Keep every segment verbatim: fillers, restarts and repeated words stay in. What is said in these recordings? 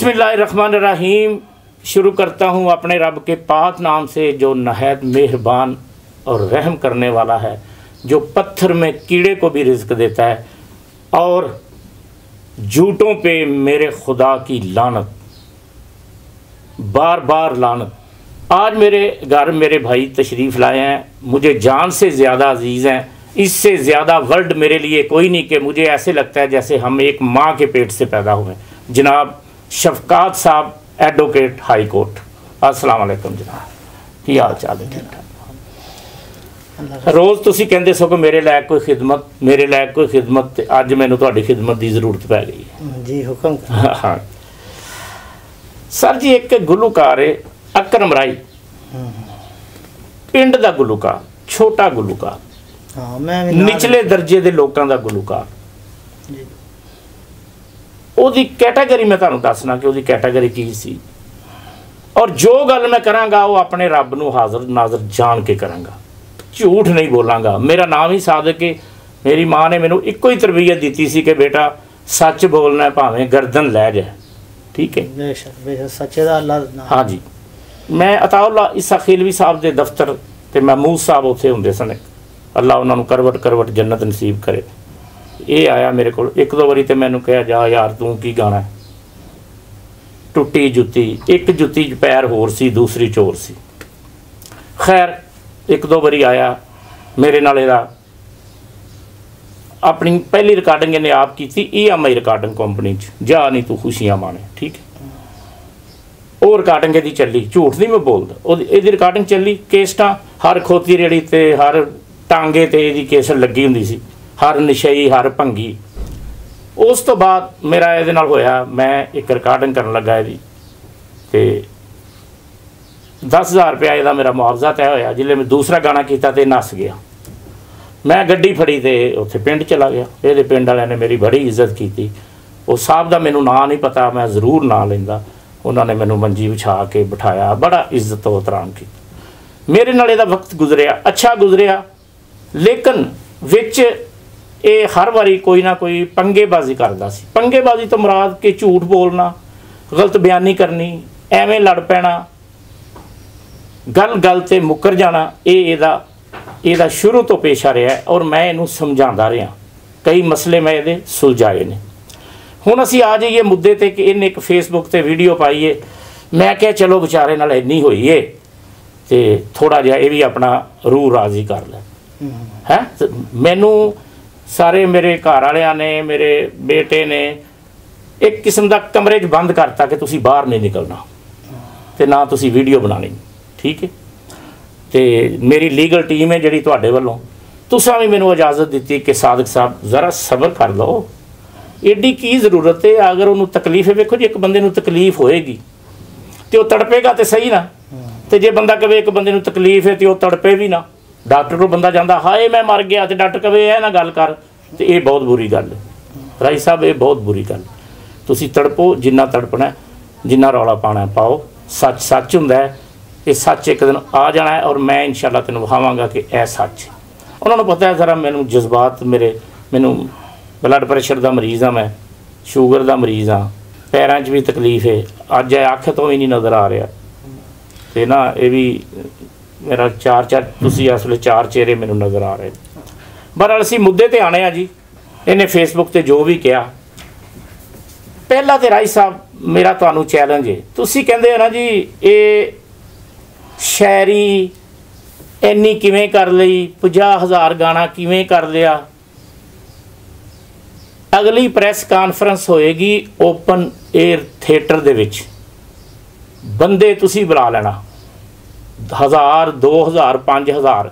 बिस्मिल्लाहिर्रहमानिर्रहीम। शुरू करता हूँ अपने रब के पाक नाम से जो नहायत मेहरबान और रहम करने वाला है, जो पत्थर में कीड़े को भी रिज़्क देता है और झूठों पे मेरे खुदा की लानत, बार बार लानत। आज मेरे घर मेरे भाई तशरीफ़ लाए हैं, मुझे जान से ज़्यादा अजीज़ हैं। इससे ज़्यादा वर्ल्ड मेरे लिए कोई नहीं कि मुझे ऐसे लगता है जैसे हम एक माँ के पेट से पैदा हुए। जनाब शफकात साहब, एडवोकेट हाई कोर्ट, अस्सलाम वालेकुम जनाब, की हाल चाल है? ठीक ठाक। रोज़ तुसी कहते सो कि मेरे लायक कोई खिदमत, मेरे लायक कोई खिदमत, अज मैनूं तुहाडी खिदमत की जरूरत पै गई है जी। हुक्म। हाँ सर जी, एक गुलूकार है अकरम राय, पिंड का गुलूकार, छोटा गुलूकार, निचले दर्जे के लोगों का गुलूकार। उसकी कैटागरी मैं तुहानूं दसना कि उसकी कैटागरी की सी, और जो गल मैं करांगा वो अपने रब नूं हाज़र नाज़र जान के करांगा, झूठ नहीं बोलांगा। मेरा नाम ही सादिक है। मेरी माँ ने मैनूं इक्को ही तरबीयत दी सी कि बेटा सच बोलना है, भावें गर्दन लै जाए। ठीक है, बेशक बेशक सच्चे दा अल्लाह। हाँ जी, मैं अताउल्लाह इसाखीलवी साहब के दफ्तर ते महमूद साहब उत्थे हुंदे सन, अल्लाह उन्होंने करवट करवट जन्नत नसीब करे। ये आया मेरे को एक दो बारी तो मैंने कहा जा यार तू की गाना, टुटी जुती, एक जुती पैर होर सी दूसरी चोर सी। खैर एक दो बारी आया मेरे नाल, अपनी पहली रिकॉर्डिंग इन्हें आप की थी A M I recording company च, जा नहीं तू खुशियां माने। ठीक है, वो रिकॉर्डिंग यदि चली, झूठ नहीं मैं बोलता, यदि रिकॉर्डिंग चली केसटा हर खोती रेड़ी ते हर टांगे ते जी केसर लगी हुंदी सी, हर नशेई हर भंगी। उस तो बाद मेरा इहदे नाल होया, मैं एक रिकॉर्डिंग करन लगा इहदी ते दस हज़ार रुपया इहदा मेरा मुआवजा तय होया। जिल्ले मैं दूसरा गाना कीता ते नस गया। मैं गड्डी फड़ी ते उत्थे पिंड चला गया। इहदे पिंड वालियां ने मेरी बड़ी इज्जत कीती। उस साहब दा मैनूं नां नहीं पता, मैं जरूर नां लैंदा। उन्हां ने मैनूं मंजी विछा के बिठाया, बड़ा इज्जत और एहतराम कीता। मेरे नाल इहदा वक्त गुजरिया, अच्छा गुजरिया, लेकिन विच ये हर बारी कोई ना कोई पंगेबाजी करता सी। पंगेबाजी तो मुराद के झूठ बोलना, गलत बयानी करनी, एवें लड़ पैना, गल गल ते मुकर जाना, ये एदा एदा शुरू तो पेशा रहा है। और मैं इनू समझाता रहा, कई मसले मैं ये सुलझाए ने। हुण असीं आ जाइए मुद्दे ते कि इन्हें एक फेसबुक ते वीडियो पाई है। मैं क्या चलो बेचारे नाल इन्नी होई है ते थोड़ा जिहा ये भी अपना रूह राजी कर लै है। तो मैनू सारे मेरे घर वालियां ने, मेरे बेटे ने एक किस्म का कमरे च बंद करता कि तुसी बाहर नहीं निकलना ते ना तुसी वीडियो बनानी। ठीक है, तो मेरी लीगल टीम है जिहड़ी तुहाडे वल्लों, तुसां भी मैनू इजाजत दिती कि सादिक साहब जरा सबर कर लो, एडी की जरूरत है। अगर उन्होंने तकलीफ है, वेखो जी एक बंदे नूं तकलीफ होएगी तो वह तड़पेगा तो सही ना, तो जे बंदा कहे एक बंदे नूं तकलीफ है तो वह तड़पे भी ना। डॉक्टर को बंदा जाता हाए मैं मर गया तो डॉक्टर कहे यह ना गल कर, तो यह बहुत बुरी गल राय साहब, ये बहुत बुरी गल। तुसी तड़पो जिन्ना तड़पना है, जिन्ना रौला पाना है पाओ, सच सच हुंदा है। ये सच एक दिन आ जाना है और मैं इंशाल्लाह तैनूं विखावांगा कि यह सच। उन्होंने पता है जरा मैनूं जज्बात, मेरे मैनूं ब्लड प्रैशर का मरीज़ हाँ, मैं शूगर का मरीज़ हाँ, पैरों च भी तकलीफ है, अज अख तो भी नहीं नज़र आ रहा तो ना, ये भी मेरा चार चार तुसी इस वे चार चेहरे मैनू नज़र आ रहे। बहरहाल असी मुद्दे ते आने आ जी। इन्हें फेसबुक ते जो भी किया, पहला तो राय साहब मेरा तुहानू चैलेंज है। तुसी कहंदे ना जी ये शायरी इन्नी किवें कर लई, पचास हज़ार गाना किवें कर लिया। अगली प्रैस कॉन्फ्रेंस होएगी ओपन एयर थिएटर दे विच, बंदे तुसी बुला लेना, हज़ार दो हज़ार पाँच हज़ार,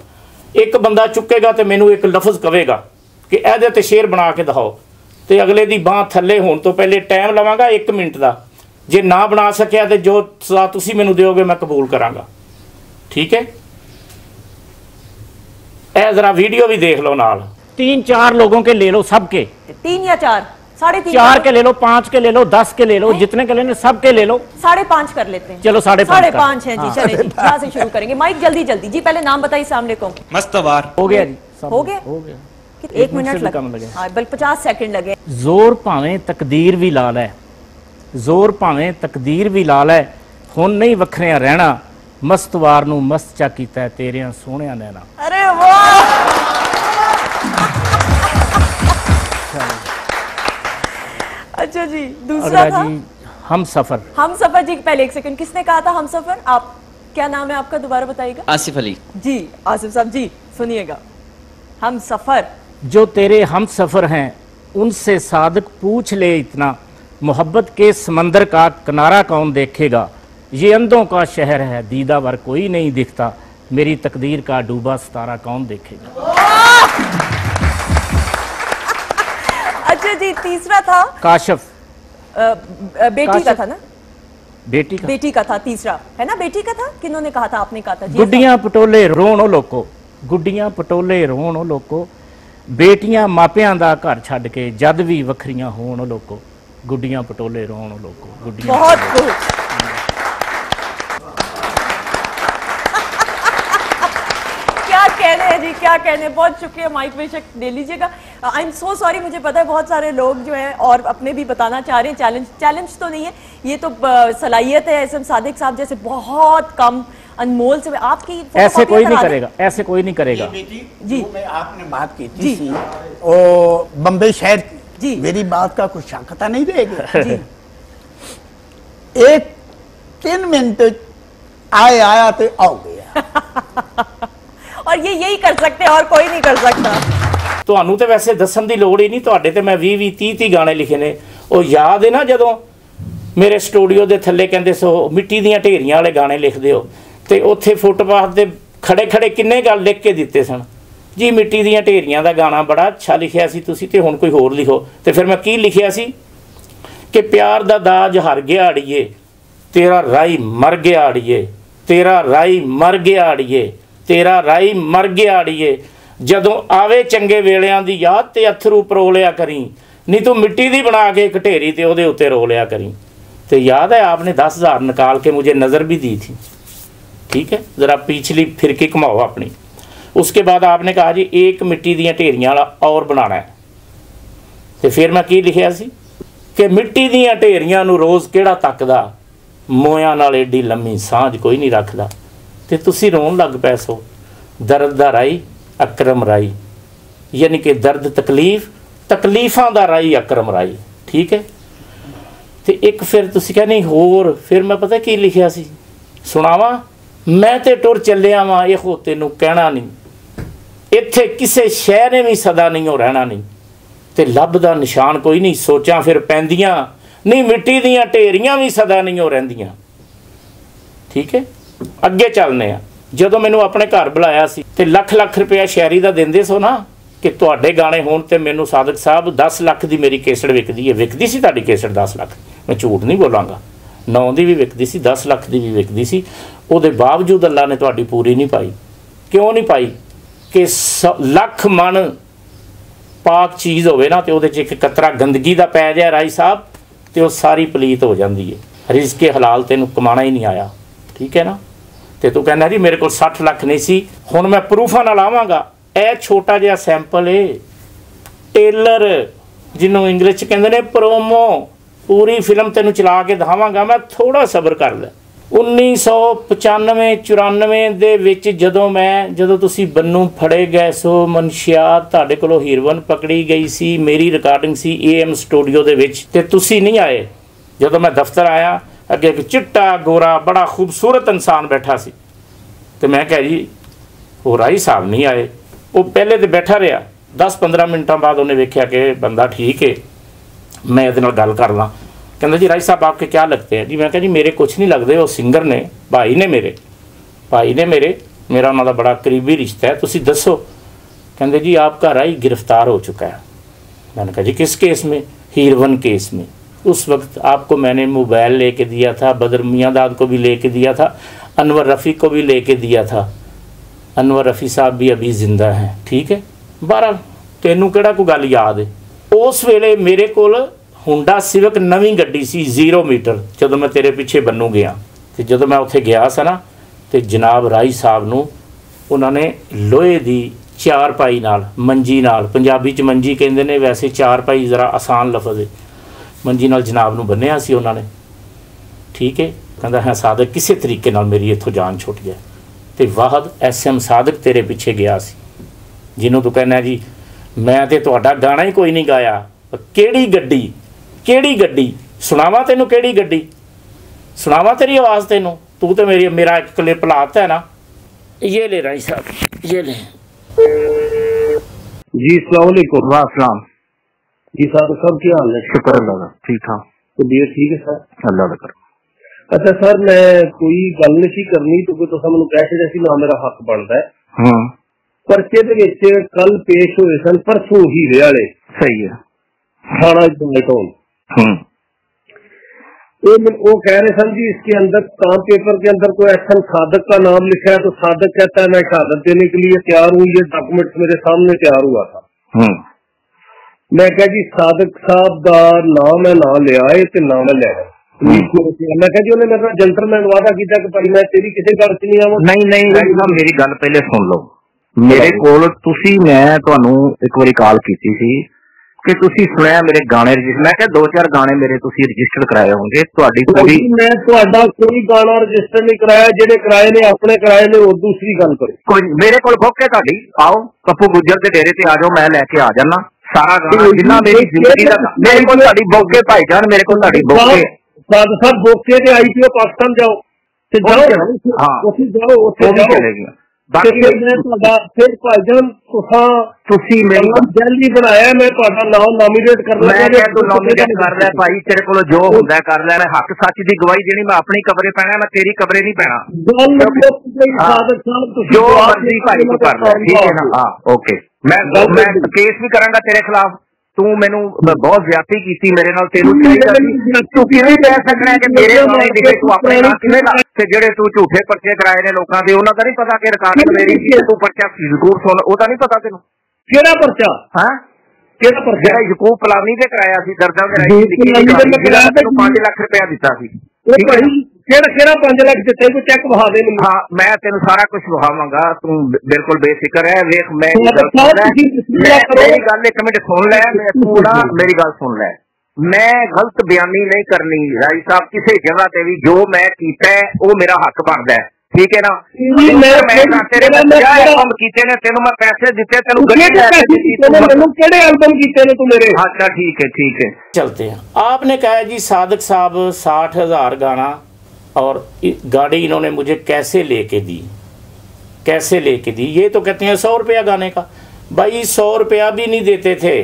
एक बंदा चुकेगा तो मैनू एक लफज कहेगा कि इहदे ते शेर बना के दिखाओ, तो अगले की बांह थले होने तो पहले टाइम लवांगा एक मिनट का, जे ना बना सकिया तो जो सज़ा तुसी मैनू दोगे मैं कबूल करांगा। ठीक है, ए जरा वीडियो भी देख लो नाल। तीन चार लोगों के ले लो, सब के तीन या चार, साढ़े तीन, चार के ले लो, पाँच के ले लो, दस के ले लो, जितने के लेने सब के ले लो, साढ़े पाँच कर लेते हैं। चलो साढ़े साढ़े पाँच है जी। चले जी, यहाँ से शुरू करेंगे। माइक जल्दी जल्दी जी, पहले नाम बताइए सामने को। मस्तवार हो गया जी, हो गया हो गया। एक मिनट लगा, पचास सेकंड लगे। जोर भावे तकदीर भी ला लै, जोर भावें तकदीर भी ला लै, हुण नहीं वखरियां रहना, मस्तवार नूं मस्त चा कीता है तेरियां सोहणियां नैना। अरे वाह, अच्छा जी, दूसरा था हम सफर। हम सफर जी, पहले एक सेकंड, किसने कहा था हम सफर? आप, क्या नाम है आपका, दोबारा बताइएगा। आसिफ अली जी। आसिफ साहब जी सुनिएगा, हम सफर। जो तेरे हम सफर हैं उनसे सादक पूछ ले इतना, मोहब्बत के समंदर का किनारा कौन देखेगा, ये अंधों का शहर है दीदावर कोई नहीं दिखता, मेरी तकदीर का डूबा सितारा कौन देखेगा। अच्छा जी, तीसरा था काशफ, बेटी का था ना, बेटी का बेटी का था तीसरा, है ना, बेटी का था। किन्होंने कहा था, आपने कहा था। गुडिया पटोले रोणो लोको, गुडिया पटोले रोणो लोको, बेटियां मापियां दा घर छड्ड के जद भी वखरियां होण लोको, गुडिया पटोले रोण लोको, गुडिया। बहुत खूब। क्या कहने हैं जी, क्या कहने, बहुत शुक्रिया। माइक बेशक ले लीजिएगा। आई एम सो सॉरी, मुझे पता है बहुत सारे लोग जो हैं और अपने भी बताना चाह रहे हैं। चैलेंज चैलेंज तो नहीं है, ये तो सलाहियत है। एस एम सादिक साहब जैसे बहुत कम अनमोल से आपकी ऐसे कोई नहीं करेगा, ऐसे कोई नहीं करेगा जी। आपने बात की थी जी, ओ बम्बे शहर जी, मेरी बात का कुछ शाखता नहीं देगी। एक तीन मिनट आए आया तो आओ गया। और ये यही कर सकते हैं, और कोई नहीं कर सकता। तो ते वैसे दसन की लोड़ ही नहीं, थोड़े तो मैं भी भी तीह तीह गाने लिखे ने। वो याद है ना जदों मेरे स्टूडियो के थले कहते सो मिट्टी दियाँ ढेरियां वाले गाने लिखते हो, तो उत्थे फुटपाथ के खड़े खड़े किन्ने गल लिख के दिते सन जी, मिट्टी दियाँ ढेरियां का गाना बड़ा अच्छा लिखिया सी तुसीं, ते हुण कोई होर लिखो। तो फिर मैं की लिखिया सी कि प्यार दा दाज हर गया अड़िए, तेरा राई मर गया अड़िए, तेरा राई मर गया अड़िए, तेरा राई मर गया अड़िए, जदों आवे चंगे वेलियां दी याद ते अथरू परो लिया करी, नहीं तू मिट्टी दी बना के एक ढेरी ते ओहदे उत्ते रो लिया करी। तो याद है आपने दस हज़ार निकाल के मुझे नज़र भी दी थी, ठीक है, ज़रा पिछली फिरकी घुमाओ अपनी। उसके बाद आपने कहा जी एक मिट्टी दियाँ ढेरियां वाला और बनाना है, तो फिर मैं की लिखिया सी कि मिट्टी दियाँ ढेरियां नूं रोज़ किहड़ा तकदा, मोयां नाल एडी लम्मी सांझ कोई नहीं रखदा। ते तुसीं रोण लग पै सो, दर्द दा राई अकरम राई, यानी कि दर्द तकलीफ, तकलीफां दा राई अकरम राई, ठीक है। तो एक फिर तुसीं कह नहीं होर, फिर मैं पता की लिखिया सी, सुनावां? मैं तो टुर चलिया वां इहो तैनूं कहना नहीं, इत्थे किसे शहर ने भी सदा नहीं हो रहना नहीं, ते लभदा निशान कोई नहीं, सोचां फिर पैंदियां नहीं, मिट्टी दियां ढेरियां भी सदा नहीं हो रहिंदियां। ठीक है, अगे चलने आ। जदों मैनूं अपने घर बुलाया सी ते लख लख रुपया शायरी दा देंदे सो ना कि तुहाडे गाने होण ते मैनूं सादक साहब दस लख दी मेरी केसड़ विकदी है, विकदी सी तुहाडी केसड़ दस लख, मैं झूठ नहीं बोलांगा, नौ दी भी विकदी सी, दस लख दी भी विकदी सी, ਉਹਦੇ ਬਾਵਜੂਦ ਅੱਲਾ ਨੇ ਤੁਹਾਡੀ ਪੂਰੀ ਨਹੀਂ ਪਾਈ। ਕਿਉਂ ਨਹੀਂ ਪਾਈ? ਕਿ ਲੱਖ ਮਨ ਪਾਕ ਚੀਜ਼ ਹੋਵੇ ਨਾ ਤੇ ਉਹਦੇ 'ਚ ਇੱਕ ਕਤਰਾ ਗੰਦਗੀ ਦਾ ਪੈ ਜਾਏ ਰਾਈ ਸਾਹਿਬ ਤੇ ਉਹ ਸਾਰੀ ਪਲੀਤ ਹੋ ਜਾਂਦੀ ਹੈ। ਰਿਜ਼ਕੇ ਹਲਾਲ ਤੈਨੂੰ ਕਮਾਣਾ ਹੀ ਨਹੀਂ ਆਇਆ, ਠੀਕ ਹੈ ਨਾ। ਤੇ ਤੂੰ ਕਹਿੰਦਾ ਜੀ ਮੇਰੇ ਕੋਲ ਸੱਠ ਲੱਖ ਨਹੀਂ ਸੀ, ਹੁਣ ਮੈਂ ਪ੍ਰੂਫਾਂ ਨਾਲ ਆਵਾਂਗਾ। ਇਹ ਛੋਟਾ ਜਿਹਾ ਸੈਂਪਲ ਏ, ਟੇਲਰ ਜਿਹਨੂੰ ਇੰਗਲਿਸ਼ 'ਚ ਕਹਿੰਦੇ ਨੇ ਪ੍ਰੋਮੋ, ਪੂਰੀ ਫਿਲਮ ਤੈਨੂੰ ਚਲਾ ਕੇ ਦਿਖਾਵਾਂਗਾ ਮੈਂ, ਥੋੜਾ ਸਬਰ ਕਰ ਲੈ। उन्नीस सौ पचानवे चौरानवे दे विच जदों मैं जदों तुसी बन्नू फड़े गए सो, मनशियात तुहाडे कोलों हीरवन पकड़ी गई सी, मेरी रिकॉर्डिंग सी ए एम स्टूडियो दे विच, ते तुसी नहीं आए। जदों मैं दफ्तर आया अगे एक चिट्टा गोरा बड़ा खूबसूरत इंसान बैठा सी, ते मैं कह जी वो राई साहब नहीं आए। वो पहले तो बैठा रहा, दस पंद्रह मिनटों बाद उन्हें वेख्या कि बंदा ठीक है, मैं इहदे नाल गल कर लां। कहना जी राज साहब आपके क्या लगते हैं जी? मैं कहा जी मेरे कुछ नहीं लगते, वो सिंगर ने, भाई ने मेरे, भाई ने मेरे मेरा उन्होंने बड़ा करीबी रिश्ता है, तुसी दसो। कहते जी आपका राई गिरफ्तार हो चुका है। मैंने कहा जी किस केस में? हीरवन केस में। उस वक्त आपको मैंने मोबाइल लेके दिया था, बदर मियाँ दाद को भी लेके दिया था, अनवर रफ़ी को भी लेके दिया था, अनवर रफ़ी साहब भी अभी जिंदा हैं, ठीक है। बहरहाल तेनू केड़ा कोई गल याद है, उस वेले मेरे कोल होंडा सिविक नवी गड्डी सी, जीरो मीटर, जदों मैं तेरे पिछे बन्नू गया। तो जदों मैं उत्थे गया सा ना, तो जनाब राई साहब नूं उन्होंने लोहे दी चार पाई नाल, मंजी नाल, पंजाबी च मंजी कहंदे ने, वैसे चार पाई ज़रा आसान लफज है, ਮੰਜੀ ਨਾਲ ਜਨਾਬ ਨੂੰ ਬੰਨਿਆ ਸੀ ਉਹਨਾਂ ਨੇ। ठीक है, कहता है सादक किसी तरीके नाल मेरी इतों जान छुट जाए तो वाहद एस एम सादक तेरे पिछे गया सी, जिन्हों तू कहना जी मैं तो तुहाडा गाना ही कोई नहीं गाया, केड़ी गड्डी केड़ी गड्डी सुनावा तेनू, केड़ी गड्डी सुनावा तेरी आवाज़ तेनू, तू तो मेरी मेरा एक क्लिप लाता है ना। ये ले राय साहब, ये ले जी। अस्सलाम वालेकुम। वासलाम जी साहब, सब क्या हाल है? शुक्र अल्लाह का, ठीक ठाक। तो बी ठीक है सर, अल्लाह का। अच्छा सर, मैं कोई गल नहीं करनी तो मैं कैसे जैसी ना मेरा हक बनता है। परचे दे कल पेश हुए सन, परसों हीरे वाले सही है थाना टोल, वो कह रहे सन जी इसके अंदर काम पेपर के अंदर कोई एक्शन सादक का नाम लिखा है तो सादक कहता है मैं शहादत देने के लिए तैयार हूँ, ये डॉक्यूमेंट मेरे सामने तैयार हुआ था। मैं कहा जी सादक साहब का नाम है ना लिया तो ना मैं लेना, मैं कह जी उन्हें मेरे जेंटलमैन वादा किया कि भाई मैं तेरी किसी गल च नहीं आवां। नहीं नहीं, मेरी गल पहले सुन लो। मेरे कोल तुसी मैं तुहानू एक बारी कॉल कीती सी कि तुसी सुनया मेरे गाने, मैं कहा दो चार गाने मेरे तुसी रजिस्टर कराए होंगे। तुहाडी कोई मैं तुहाडा कोई गाना रजिस्टर नहीं कराया, जिहड़े कराए ने अपने कराए ने। और दूसरी गल करो कोई मेरे कोल बुक है तुहाडी, आओ कप्पू गुजर के डेरे ते आ जाओ, मैं लैके आ जाना सारा गाना जिन्ना मेरी जिंदगी दा। मेरे कोल तुहाडी बुक है भाईजान, मेरे कोल तुहाडी बुक है। साद साहब बोके थे आई पी ओ पाकिस्तान जाओ ते जाओ जाओ जाओ बाकी फिर भाईजान जैल भी बनाया मैं नाम नॉमिनेट करना नॉमिनेट कर लिया भाई, तेरे को जो होंगे कर लिया। हक सच की गवाही देनी मैं अपनी कबरे पैना, मैं तेरी कबरे नहीं पैना, जो मर्जी भाई तू कर लिया ठीक है ना। हाँ ओके, मैं केस भी करांगा तेरे खिलाफ, तू मैनू बहुत ज्यादा की मेरे नाल, तेनू तू कि मेरे जेडे तू झूठे परचे कराए ने लोगों के, उन्होंने नहीं पता कि रिकॉर्डिंग मेरी तू परचा जरूर सुन, वो नहीं पता तेनू केड़ा परचा है केड़ा परचा यकूब पलानी से कराया सी दर्दां कराया, तेनू पांच लाख रुपया दिता सी ठीक है। मैं तेन सारा कुछ वहावांगा, तू बिलकुल बेफिक्र है। वेख मैं मेरी गल एक मिनट सुन लै, पूरा मेरी गल सुन लै, मैं गलत बयानी नहीं करनी राय साहब किसी जगह ते भी, जो मैं कीता है वो मेरा हक बनदा है ठीक है ना। एल्बम कीते ने तेनू मैं पैसे दिते, तेनू गड्डी एल्बम कीते ने तू मेरे। अच्छा ठीक है ठीक है चलते हैं। आपने कहा जी सादक साहब साठ हजार गाना और गाड़ी इन्होंने मुझे कैसे लेके दी, कैसे लेके दी? ये तो कहते हैं सौ रुपया गाने का, भाई सौ रुपया भी नहीं देते थे।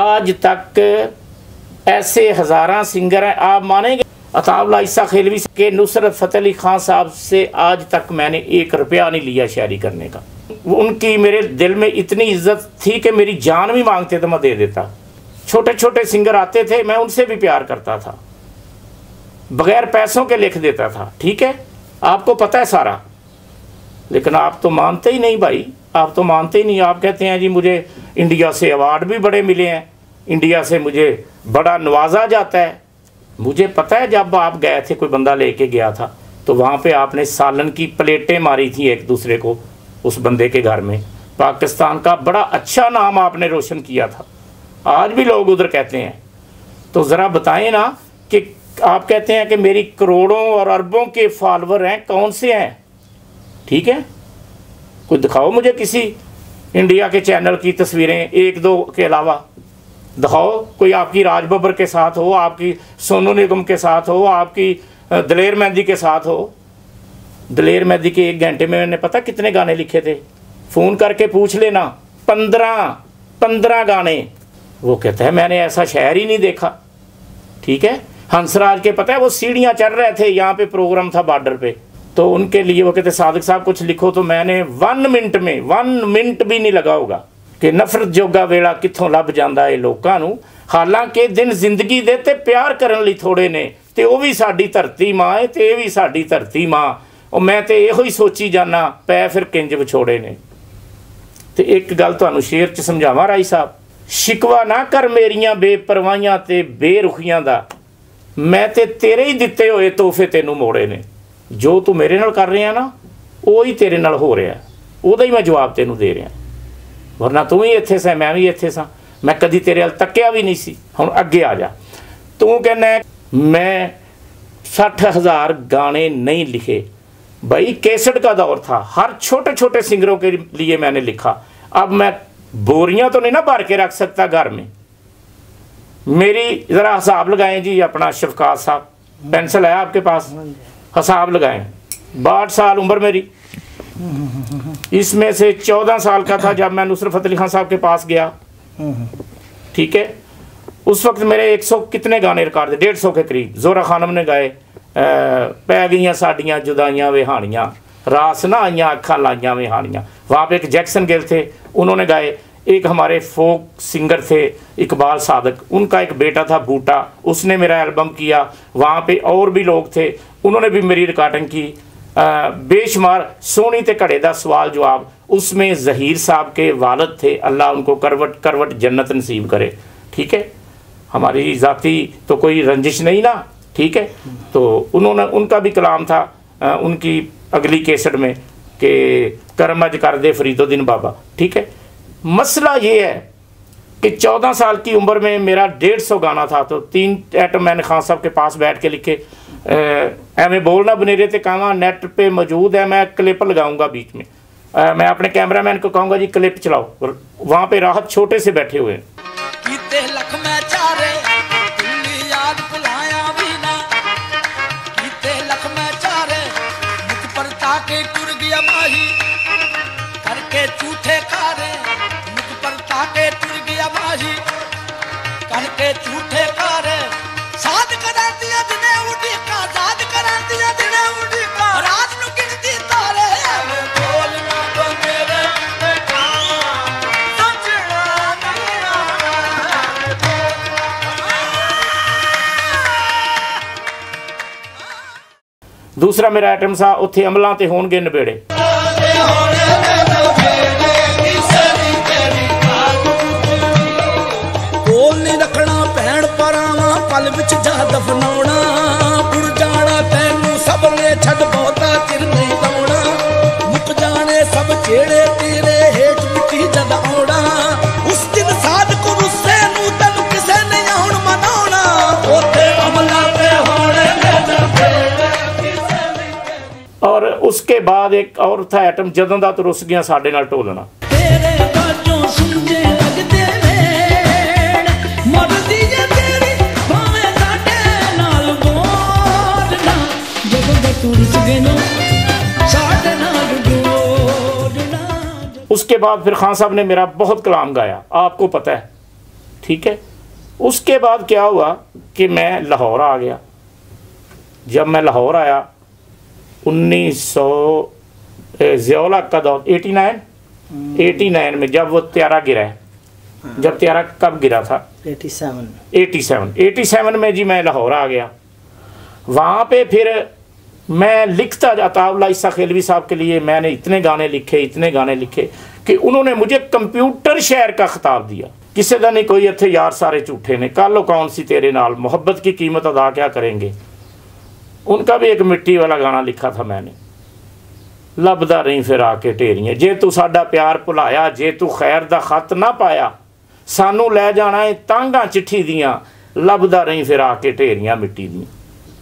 आज तक ऐसे हजारा सिंगर हैं, आप मानेंगे अताउल्लाह इसाखेलवी के नुसरत फतेह अली खान साहब से आज तक मैंने एक रुपया नहीं लिया शायरी करने का। उनकी मेरे दिल में इतनी इज्जत थी कि मेरी जान भी मांगते तो मैं दे देता। छोटे छोटे सिंगर आते थे, मैं उनसे भी प्यार करता था, बगैर पैसों के लिख देता था ठीक है, आपको पता है सारा। लेकिन आप तो मानते ही नहीं भाई, आप तो मानते ही नहीं। आप कहते हैं जी मुझे इंडिया से अवार्ड भी बड़े मिले हैं, इंडिया से मुझे बड़ा नवाजा जाता है। मुझे पता है जब आप गए थे कोई बंदा लेके गया था तो वहाँ पे आपने सालन की प्लेटें मारी थी एक दूसरे को उस बंदे के घर में। पाकिस्तान का बड़ा अच्छा नाम आपने रोशन किया था, आज भी लोग उधर कहते हैं। तो ज़रा बताएं ना कि आप कहते हैं कि मेरी करोड़ों और अरबों के फॉलोअर हैं, कौन से हैं ठीक है? कोई दिखाओ मुझे किसी इंडिया के चैनल की तस्वीरें, एक दो के अलावा दिखाओ। कोई आपकी राज बब्बर के साथ हो, आपकी सोनू निगम के साथ हो, आपकी दलेर मेहंदी के साथ हो। दलेर मेहंदी के एक घंटे में मैंने पता कितने गाने लिखे थे, फ़ोन करके पूछ लेना, पंद्रह पंद्रह गाने। वो कहता है मैंने ऐसा शहर ही नहीं देखा ठीक है। हंसराज के पता है वो सीढ़ियाँ चढ़ रहे थे, यहाँ पे प्रोग्राम था बॉर्डर पे, तो उनके लिए वो कहते सादिक साहब कुछ लिखो, तो मैंने वन मिनट में वन मिनट भी नहीं लगा होगा कि नफरत जोगा वेला कितों लभ जाता है लोगों को। हालांकि दिन जिंदगी दे ते प्यार करन लई थोड़े ने, ते वो भी साड़ी धरती माँ है ते ये भी साड़ी धरती माँ, और मैं तो यो ही सोची जाना पै फिर किंज विछोड़े ने। तो एक गल तुहानू शेर च समझावां राई साहब, शिकवा ना कर मेरियां बेपरवाहियां ते बेरुखियां दा, मैं ते तेरे ही दिते होए तोहफे तेनू मोड़े ने। जो तू मेरे नाल कर रहा ना वो ही तेरे नाल हो रहा, ओदा ही मैं जवाब तेनू दे रहा, वरना तू भी इत्थे सा मैं भी इत्थे सा। मैं कभी तेरे अल तकिया भी नहीं सी, हुण अगे आ जा। तू कहना मैं साठ हज़ार गाने नहीं लिखे, भाई कैसेट का दौर था, हर छोटे छोटे सिंगरों के लिए मैंने लिखा। अब मैं बोरियां तो नहीं ना भर के रख सकता घर में। मेरी ज़रा हिसाब लगाएं जी, अपना शफकात साहब, पेंसिल है आपके पास? हिसाब लगाएं, बारह साल उम्र मेरी, इसमें से चौदह साल का था जब मैं नुसरत फतेह अली खान साहब के पास गया, ठीक है। उस वक्त मेरे एक सौ कितने गाने रिकॉर्ड थे, डेढ़ सौ के करीब। जोरा खानम ने गाए, पै गई साड़ियाँ जुदाइयाँ विहानियाँ, रास ना आइया अखा लाइया विहानियाँ। वहाँ पे एक जैक्सन गिल थे, उन्होंने गाए। एक हमारे फोक सिंगर थे इकबाल सादक, उनका एक बेटा था बूटा, उसने मेरा एल्बम किया। वहाँ पे और भी लोग थे, उन्होंने भी मेरी रिकॉर्डिंग की। बेशुमार सोनी ते घड़े दा सवाल जवाब, उसमें जहीर साहब के वालद थे, अल्लाह उनको करवट करवट जन्नत नसीब करे, ठीक है। हमारी ज़ाती तो कोई रंजिश नहीं ना, ठीक है। तो उन्होंने उनका भी कलाम था आ, उनकी अगली केसट में कि करम अज कर दे फरीदुद्दीन बाबा, ठीक है। मसला ये है कि चौदह साल की उम्र में मेरा डेढ़ सौ गाना था, तो तीन ऐटम मैंने खान साहब के पास बैठ के लिखे। एवं बोलना बनेरे तो कहवा नेट पे मौजूद है, मैं क्लिप लगाऊंगा बीच में। आ, मैं अपने कैमरा मैन को कहूँगा जी क्लिप चलाओ, वहाँ पे राहत छोटे से बैठे हुए हैं। दूसरा मेरा आइटम सा उत्थे अमलों ते होणगे नबेड़े। कोल नहीं रखना भैण परावां पल विच जा दफनाउणा, पुर जाणा तैनू सब ने छड बहुता चिर नहीं लाउणा, मुक जाणे सब छेड़े तेरे हेठ मिट्टी जद आउणा, उस दिन साध को रुस्से नू तैनू किसे नहीं आउण मनाउणा, उत्थे अमलों ते होणगे नबेड़े। और उसके बाद एक और था आइटम, जदों दा तुरस गया साडे नाल ढोलना। उसके बाद फिर खान साहब ने मेरा बहुत कलाम गाया, आपको पता है, ठीक है। उसके बाद क्या हुआ कि मैं लाहौर आ गया। जब मैं लाहौर आया उन्नीस सौ ज़ियाउल हक़ का दौर, एटी नाइन एटी नाइन में जब वो त्यारा गिरा है। जब त्यारा कब गिरा था? Eighty seven eighty seven eighty seven में जी मैं लाहौर आ गया। वहाँ पे फिर मैं लिखता जाता, अताउल्लाह इसाखेलवी साहब के लिए मैंने इतने गाने लिखे इतने गाने लिखे कि उन्होंने मुझे कंप्यूटर शहर का खिताब दिया। किसी का नहीं कोई इत्थे यार सारे झूठे ने, कल कौन सी तेरे नाल, मोहब्बत की कीमत अदा क्या करेंगे। उनका भी एक मिट्टी वाला गाना लिखा था मैंने, लभदा रही फिर आके ढेरियां, जे तू साडा प्यार भुलाया, जे तू खैर दा खत ना पाया, सानू लै जाना है तांगा चिट्ठी दियां, लभदा रही फिर आके ढेरियां मिट्टी दी,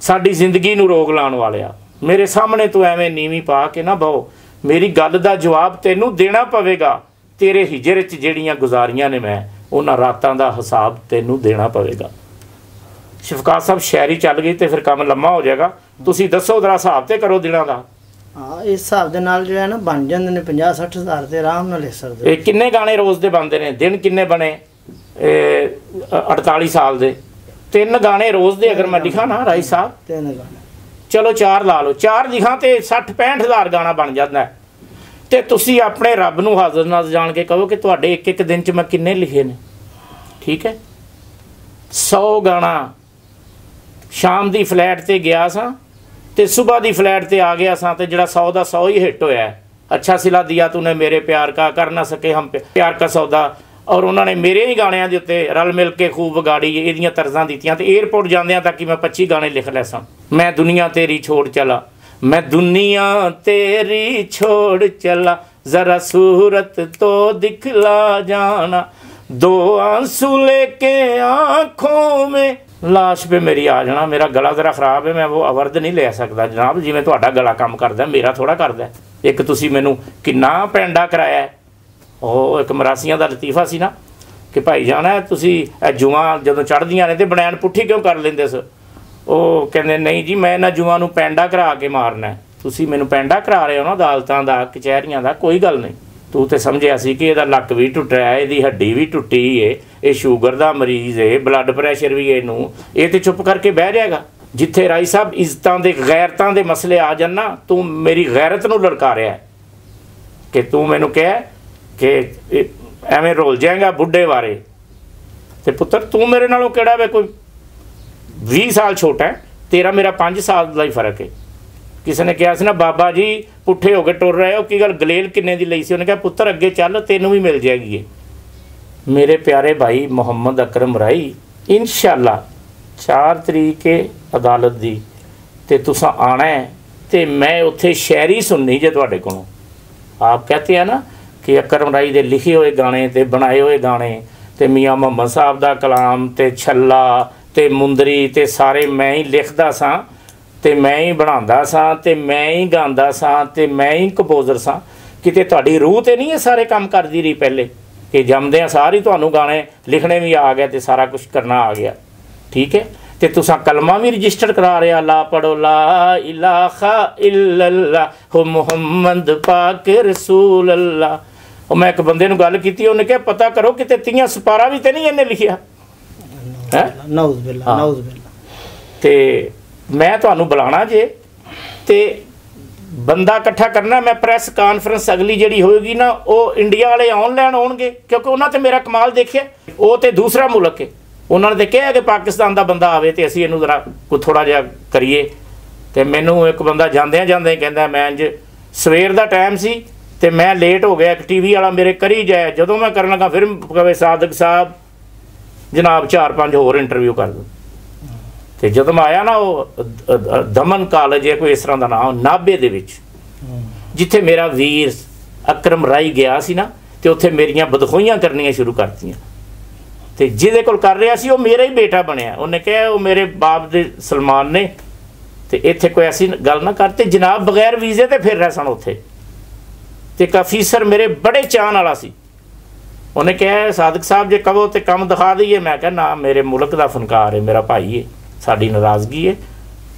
साडी जिंदगी नू रोग लाण वालिया, मेरे सामने तू एवें नीवी पा के ना बहो, मेरी गल दा जवाब तेनू देना पवेगा, तेरे हिजर च जेड़ियां गुजारियां ने मैं, उन्हां रातां दा हिसाब तेनू देना पवेगा। शफकात साहब शायरी चल गई तो फिर काम लम्मा हो जाएगा, तुसी दसो जरा हिसाब तो करो दिनों का। हाँ, इस हिसाब के नाल जो है ना बन जाते हैं पचास साठ हज़ार के आराम नाल लिख सकदे। ये किन्ने गाने रोज़ के बनते हैं, दिन किन्ने बने अड़ताली साल के, तीन गाने रोज़ के अगर मैं लिखा ना राई साहब, तीन गाने चलो चार ला लो, चार लिखा तो सठ पैंठ हज़ार गाना बन जाता है। तो तुसी अपने रब नू हाज़र नाज़ जान के कहो कि तुहाडे एक एक दिन च मैं किन्ने लिखे ने, ठीक है। सौ गाना शाम की फ्लैट पर गया सा तो सुबह की फ्लैट पर आ गया सा, तो जरा सौ का सौ ही हिट होया। अच्छा सिला दिया तूने मेरे प्यार का, कर ना सके हम प्यार का सौदा, और उन्होंने मेरे ही गाणियां दे उत्ते रल मिल के खूब गाड़ी इहदियां तर्जां दित्तियां। तो एयरपोर्ट जांदियां तक कि मैं पच्ची गाने लिख लै सां। मैं दुनिया तेरी छोड़ चला, मैं दुनिया तेरी छोड़ चला, जरा सूरत तो दिखला जाना, दो आंसू लेके आंखों में, लाश पे मेरी आ जाना। मेरा गला जरा खराब है, मैं वो अवर्द नहीं ले सकता जनाब, जिवें तुहाडा गला काम करदा मेरा थोड़ा करदा। एक तुसी मैनू किन्ना पेंडा कराया, ओ एक मरासियां दा लतीफा सी ना कि भाई जाना तुसी जुआं जदों चढ़दियां ने ते बनैन पुट्ठी क्यों कर लैंदे सो। ਉਹ ਕਹਿੰਦੇ नहीं जी मैं इन्हां जुआं नूं पैंडा करा के मारना, तुसीं मैनूं पैंडा करा रहे हो ना अदालतां दा कचहरीआं दा, कोई गल नहीं। तू तो समझिया सी कि इहदा लक्क भी टुटिया, इहदी हड्डी भी टुटी है, ये शूगर दा मरीज़ है, ब्लड प्रैशर भी, इहनूं इह ते चुप करके बह जाएगा। जिथे राई साहब इज्जतां दे गैरतां दे मसले आ जान ना, तू मेरी गैरत नूं लड़का रिहा है कि तू मैनूं कह कि एवें रोल जाएगा बुढ़े बारे। ते पुत्तर तू मेरे नालों किहड़ा वे, कोई बीस साल छोटा है, तेरा मेरा पाँच साल का ही फर्क है। किसी ने कहा ना बाबा जी पुट्ठे हो गए टुर रहे हो की गल, गलेल किन्ने दी लई सी? उन्हें कहा पुत्र अगे चल तेनों भी मिल जाएगी है। मेरे प्यारे भाई मोहम्मद अकरम राई, इंशाल्लाह चार तरीक के अदालत दी ते तुसा आना है, तो मैं उत्थे शायरी सुननी जे तुहाडे कोलों। आप कहते हैं ना कि अकरम राई दे लिखे हुए गाने ते बनाए हुए गाने ते मियाँ मोहम्मद साहब दा कलाम ते छल्ला ते मुंदरी ते सारे मैं ही लिखदा सा, ते मैं ही बनांदा सा, ते मैं ही गांदा सा, ते मैं ही कंपोजर सा। किते तुहाडी रूह ते नहीं ये सारे काम करदी रही पहले कि जमदियां सारी तुहानूं गाने लिखने भी आ गया ते सारा कुछ करना आ गया? ठीक है, ते तुसां कलमा भी रजिस्टर करा रहे, ला पढ़ो ला इलाहा इल्लल्लाह मुहम्मद पाक रसूल अल्लाह। मैं एक बंदे नूं गल कीती, उहने कहा पता करो किते तीआं सपारा भी ते नहीं इहने लिखिया है? नाउज़ बिल्लाह, नाउज़ बिल्लाह। ते मैं तुहानूं बुलाना जे ते बंदा इकट्ठा करना, मैं प्रैस कानफ्रेंस अगली जिहड़ी होएगी ना वह इंडिया वाले ऑनलाइन आउणगे, क्योंकि उन्हां ते मेरा कमाल देखिया, वह तो दूसरा मुल्क है, उन्होंने तो कहा कि पाकिस्तान का बंदा आवे तो असीं इहनूं जरा कोई थोड़ा जिहा करिए। ते मैनूं एक बंदा जांदे जांदे कहंदा मैं अंज सवेर दा टाइम सी ते मैं लेट हो गया, एक टी वी वाला मेरे करी जाए, जदों मैं करन लगा फिर कहे सादक साहब जनाब चार पाँच होर इंटरव्यू कर दो। तो जब मैं आया ना वो दमन कॉलेज है कोई इस तरह का नाम, नाभे दे विच जिथे मेरा वीर अकरम राई गया सी ना, तो उत्थे मेरिया बदखोइयां करनिया शुरू करतियाँ। तो जिहदे कोल कर रहा सी वो मेरा ही बेटा बनया, उन्हें कहा वो मेरे बाप दे सलमान ने, तो इत्थे कोई ऐसी गल ना करते जनाब बगैर वीजे तो फिर रहे सन उत्थे। ते काफीसर मेरे बड़े चान वाला सी, उन्हें कहा सादक साहब जो कहो तो कम दिखा दीए। मैं क्या ना मेरे मुल्क का फनकार है, मेरा भाई है, साड़ी नाराजगी है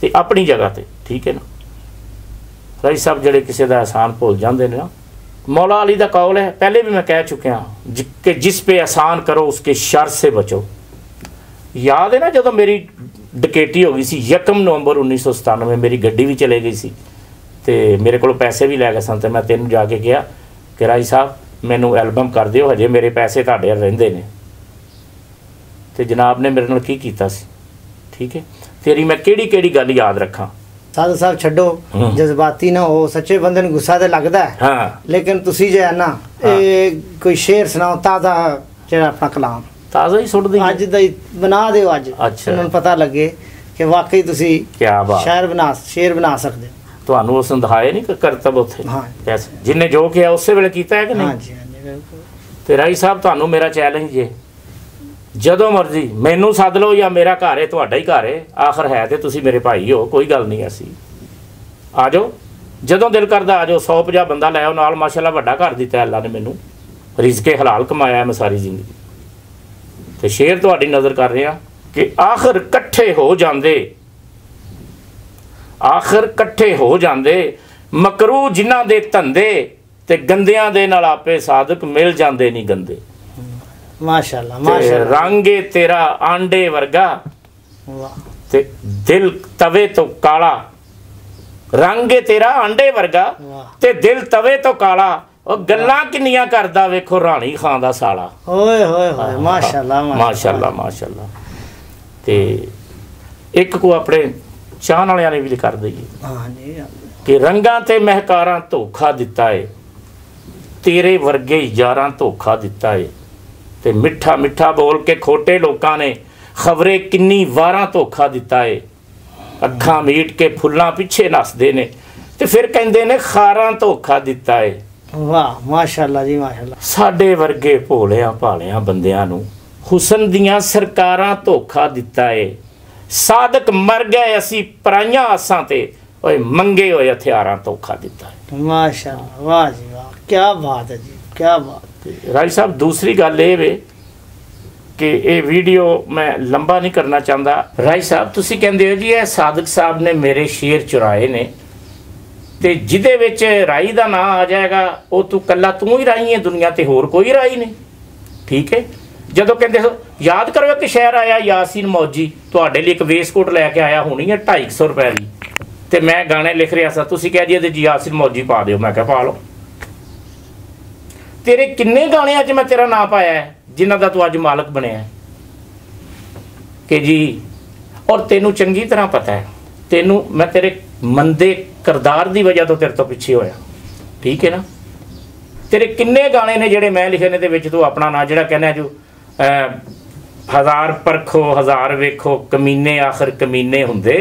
तो अपनी जगह पर ठीक है ना। राई साहब जोड़े किसी का एहसान भुल जाते हैं ना, मौला अली का कौल है, पहले भी मैं कह चुके हाँ जि कि जिस पे एहसान करो उसके शर से बचो। याद है ना जब मेरी डकैती हो गई सी यकम नवंबर उन्नीस सौ सतानवे, मेरी गड्डी भी चले गई सी तो मेरे को पैसे भी लै गए सन। तो मैं तेन जाके गया कि राई साहब मैनू एल्बम कर दिओ, हजे मेरे पैसे तुहाडे रहिंदे ने। ते जनाब ने मेरे नाल की कीता सी, ठीक है। तेरी मैं केड़ी केड़ी गल याद रखा साधु साहब, छड्डो जज्बाती ना हो, सच्चे बंदे नूं गुस्सा ते लगदा है हाँ। लेकिन तुसी जे है ना ए, कोई शेर सुनाओ ताज़ा जेड़ा अपना कलाम ताज़ा ही सुट दे अज दा बना दिओ अज, अच्छा उन्हां नूं पता लगे कि वाकई तुसी क्या बात शेर बना शेर बना सकदे। तुहानू वो संधाए नहीं करतब उत्थे जिन्हें जो किया उस वेले कीता है कि नहीं। तो राई साहब तुहानू मेरा चैलेंज है, जदों मर्जी मैनू सद लो या मेरा घर है तुहाडा ही घर है, आखिर है तो तुसी मेरे भाई हो, कोई गल नहीं ऐसी। आ जाओ जदों दिल करदा, आ जाओ सौ पचास बंदा लै आओ नाल, माशाअल्लाह वड्डा घर दिता अल्लाह ने मैनू, रिज़के हलाल कमाया मैं सारी जिंदगी। तो शेर तुहाडी नज़र कर रहा कि आखिर कट्ठे हो जाते, आखिर कट्ठे हो जाते मकरू जिन्हां दे धंधे ते गंदियां दे नाल आपे सादक मिल जाते नहीं गंदे। माशाल्लाह माशाल्लाह। रंगे तेरा आंडे वर्गा ते दिल तवे तो काला, रंगे तेरा आंडे वर्गा ते दिल तवे तो काला, और गल्लां किन्नियां करदा वेखो राणी खान दा साला। ओए होए होए माशाल्लाह माशाल्लाह माशाल्लाह। ते एक को अपने चाहन वालियां ने भी कर दईए कि रंगां ते महकारां धोखा दिता है, तेरे वर्गे यारां धोखा दिता है, ते मिठा मिठा बोल के खोटे लोकां ने खबरे किन्नी वारां धोखा दिता है। अखां मीट के फुल्लां पिछे नसदे ने ते फिर कहंदे ने खारां धोखा दिता है, वाह माशाल्लाह जी माशाल्लाह। साडे वर्गे भोलिया भालिया बंदियां नूं हुसन दियां सरकारां धोखा दिता है। सादक मर गए असी पराइयां आसां ते ओए मंगे होए हथियारां धोखा दिता है। माशाल्लाह वाह जी वाह क्या बात है जी क्या बात। राज साहब दूसरी गल ये वे कि ये वीडियो मैं लंबा नहीं करना चाहता। राय साहब तुसी कहंदे हो जी ये सादक साहब ने मेरे शेर चुराए ने ते जिदे विच राई दा नाम आ जाएगा वो तू कला तू ही राई है दुनिया ते होर कोई राई नहीं। ठीक है जो कहते हो याद करो एक शहर आया यासीन मौजी तुहाडे लिए एक वेस्टकोट लैके आया होनी है ढाई सौ रुपए की तो मैं गाने लिख रहा सा तुसी कह दिया जी यासीन मौजी पा दो मैं क्या पा लो। तेरे किन्ने गाने अज मैं तेरा नाम पाया है जिन्हों का तू अज मालक बनया कि जी और तेनों चंगी तरह पता है तेनों मैं तेरे मंदे करदार की वजह तो तेरे तो पिछे होया। ठीक है ना तेरे किन्ने गाने ने जेडे मैं लिखे ने दे विच तू अपना ना जेड़ा कहना जो हज़ार परखो हज़ार वेखो कमीने आखिर कमीने हुंदे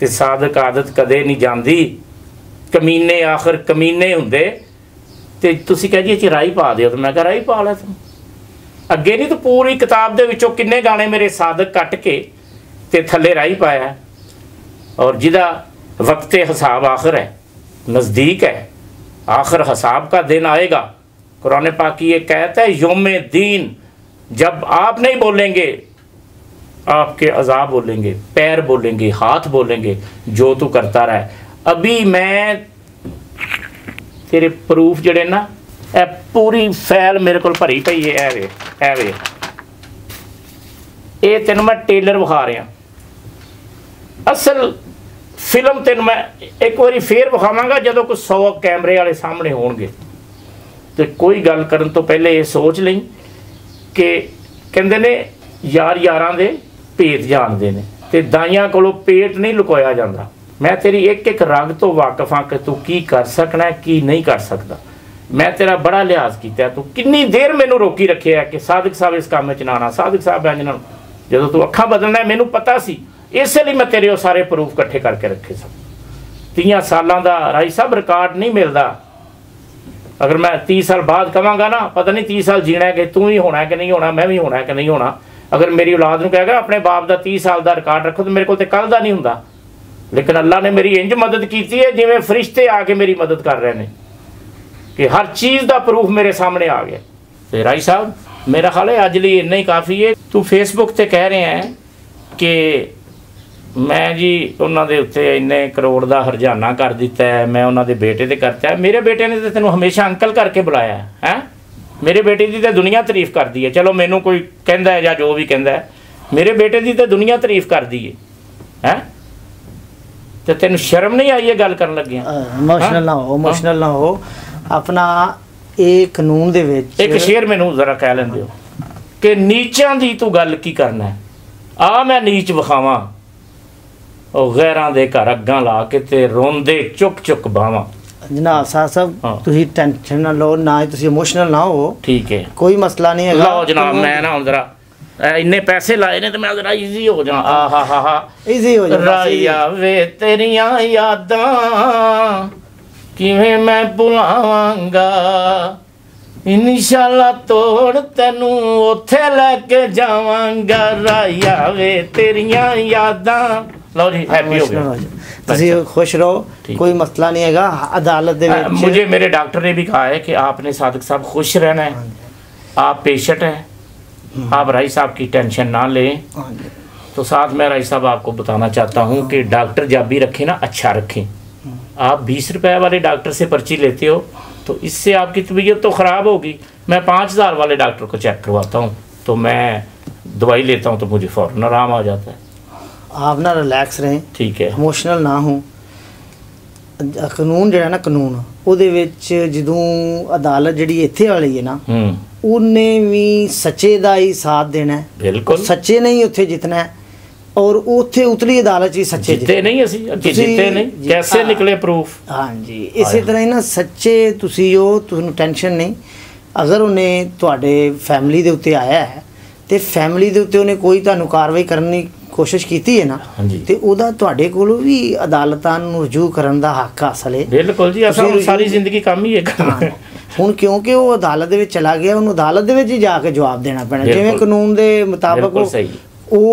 ते सादक आदत कदे नहीं जांदी कमीने आखिर कमीने हुंदे ते तुसी कह जी राई पा दिओ तो मैं कह राई पा लै तू अगे नहीं तो पूरी किताब दे विचों किन्ने गाने मेरे सादक कट के ते थले राई पाया और जिदा वक्त हिसाब आखिर है नज़दीक है आखिर हिसाब का दिन आएगा। कुरान पाक की ये कहता है योम दीन जब आप नहीं बोलेंगे आपके अजाब बोलेंगे पैर बोलेंगे हाथ बोलेंगे जो तू करता रहा है। अभी मैं तेरे प्रूफ जड़े ना ए पूरी फैल मेरे को भरी पई है ऐ वे ऐ वे ये तेनों मैं टेलर विखा रहा असल फिल्म तेन मैं एक बार फिर विखावांगा जदों कोई सौ कैमरे वाले सामने होंगे तो कोई गल करन तो पहले ये सोच लें कि कहंदे ने यार यारां दे भेत जानदे ने ते दाइयां कोलों पेट नहीं लुकोया जांदा। मैं तेरी एक एक रग तो वाकफ हाँ कि तू की कर सकना है की नहीं कर सकता। मैं तेरा बड़ा लिहाज किया तू कितनी देर मैनू रोकी रखे है कि सादिक साहब इस काम में ना आना सादिक साहब इंज ना जदों तू अखा बदलना है मैनू पता सी इसलिए मैं तेरे सारे प्रूफ कट्ठे करके रखे सब तीह सालों का राई साहब रिकॉर्ड नहीं मिलता। अगर मैं तीस साल बाद कहवांगा ना पता नहीं तीस साल जीना है कि तू ही होना है कि नहीं होना मैं भी होना है कि नहीं होना। अगर मेरी औलाद को कहेगा अपने बाप का तीस साल का रिकॉर्ड रखो तो मेरे को कल का नहीं होंगे लेकिन अल्लाह ने मेरी इंज मदद की है जिमें फरिश्ते आके मेरी मदद कर रहे हैं कि हर चीज़ का प्रूफ मेरे सामने आ गया। तो राई साहब मेरा ख्याल है अज लिए इन्ना ही काफ़ी है। तू फेसबुक पर कह रहे हैं कि मैं जी उन्होंने उत्ते इन्ने करोड़ का हरजाना कर दिता है मैं उन्होंने बेटे से करता है मेरे बेटे ने तो तेन हमेशा अंकल करके बुलाया है, है? मेरे बेटे की तो दुनिया तारीफ करती है चलो मैनू कोई कहता है या जो भी कहता है मेरे बेटे की तो दुनिया तारीफ करती है हैं तो तेन शर्म नहीं आई है गल कर लगे इमोशनल ना हो इमोशनल ना हो अपना ये कानून दे विच एक शेर मैनू जरा कह लैंदे हो कि नीचां दी तू गल की करना है आ मैं नीच विखावां और गैरां दे घर अग्गां ला के ते रोंदे चुक चुक बावां। जनाब साहब तुसीं टेंशन ना लो ना तुसीं इमोशनल ना हो ठीक है कोई मसला नहीं है। लो जनाब मैं ना हुण जरा इन्ने पैसे लाए ने ते मैं जरा इजी हो जावां आहा हा हा इजी हो जावां राइया वे तेरियां यादां किवें मैं भुलावांगा इनशाला तोड़ तेनू ओथे लैके जावांगा राइया वे तेरियां यादां। लो जी हैप्पी हो गया खुश रहो कोई मसला नहीं है। अदालत आ, मुझे मेरे डॉक्टर ने भी कहा है कि आपने सादिक साहब खुश रहना है आप पेशेंट हैं आप राई साहब की टेंशन ना लें। तो साथ में राई साहब आपको बताना चाहता हूं कि डॉक्टर जब भी रखें ना अच्छा रखें। आप बीस रुपए वाले डॉक्टर से पर्ची लेते हो तो इससे आपकी तबीयत तो ख़राब होगी। मैं पाँच हज़ार वाले डॉक्टर को चेक करवाता हूँ तो मैं दवाई लेता हूँ तो मुझे फ़ौरन आराम आ जाता है। आप ना रिलैक्स रहें ठीक है इमोशनल ना हो। कानून जो है ना कानून वो जदों अदालत जी इतने वाली है ना उन्हें भी सच्चे का ही साथ देना है बिल्कुल सच्चे ने ही उत्थे जितना है और उत्थे उतली अदालत ही सच्चे जिते नहीं असी जिते नहीं कैसे निकले प्रूफ। हाँ जी इस तरह ही ना सच्चे तुसी हो तुहानू टेंशन नहीं। अगर उन्हें तुहाडे फैमिली दे उत्ते आया है तो फैमिली दे उत्ते उन्हें कोई तुहानू कार्रवाई करनी कोशिश की थी है ना तो उदा तुहाडे कोलों भी अदालतां नूं रजू करन दा हक हासिल है। बिल्कुल जी, असां सारी जिंदगी काम ही इक हुण क्योंकि वो अदालत दे विच चला गया, उन्होंने अदालत दे विच ही जाके जवाब देना पैना जिवें कानून दे मुताबक। वो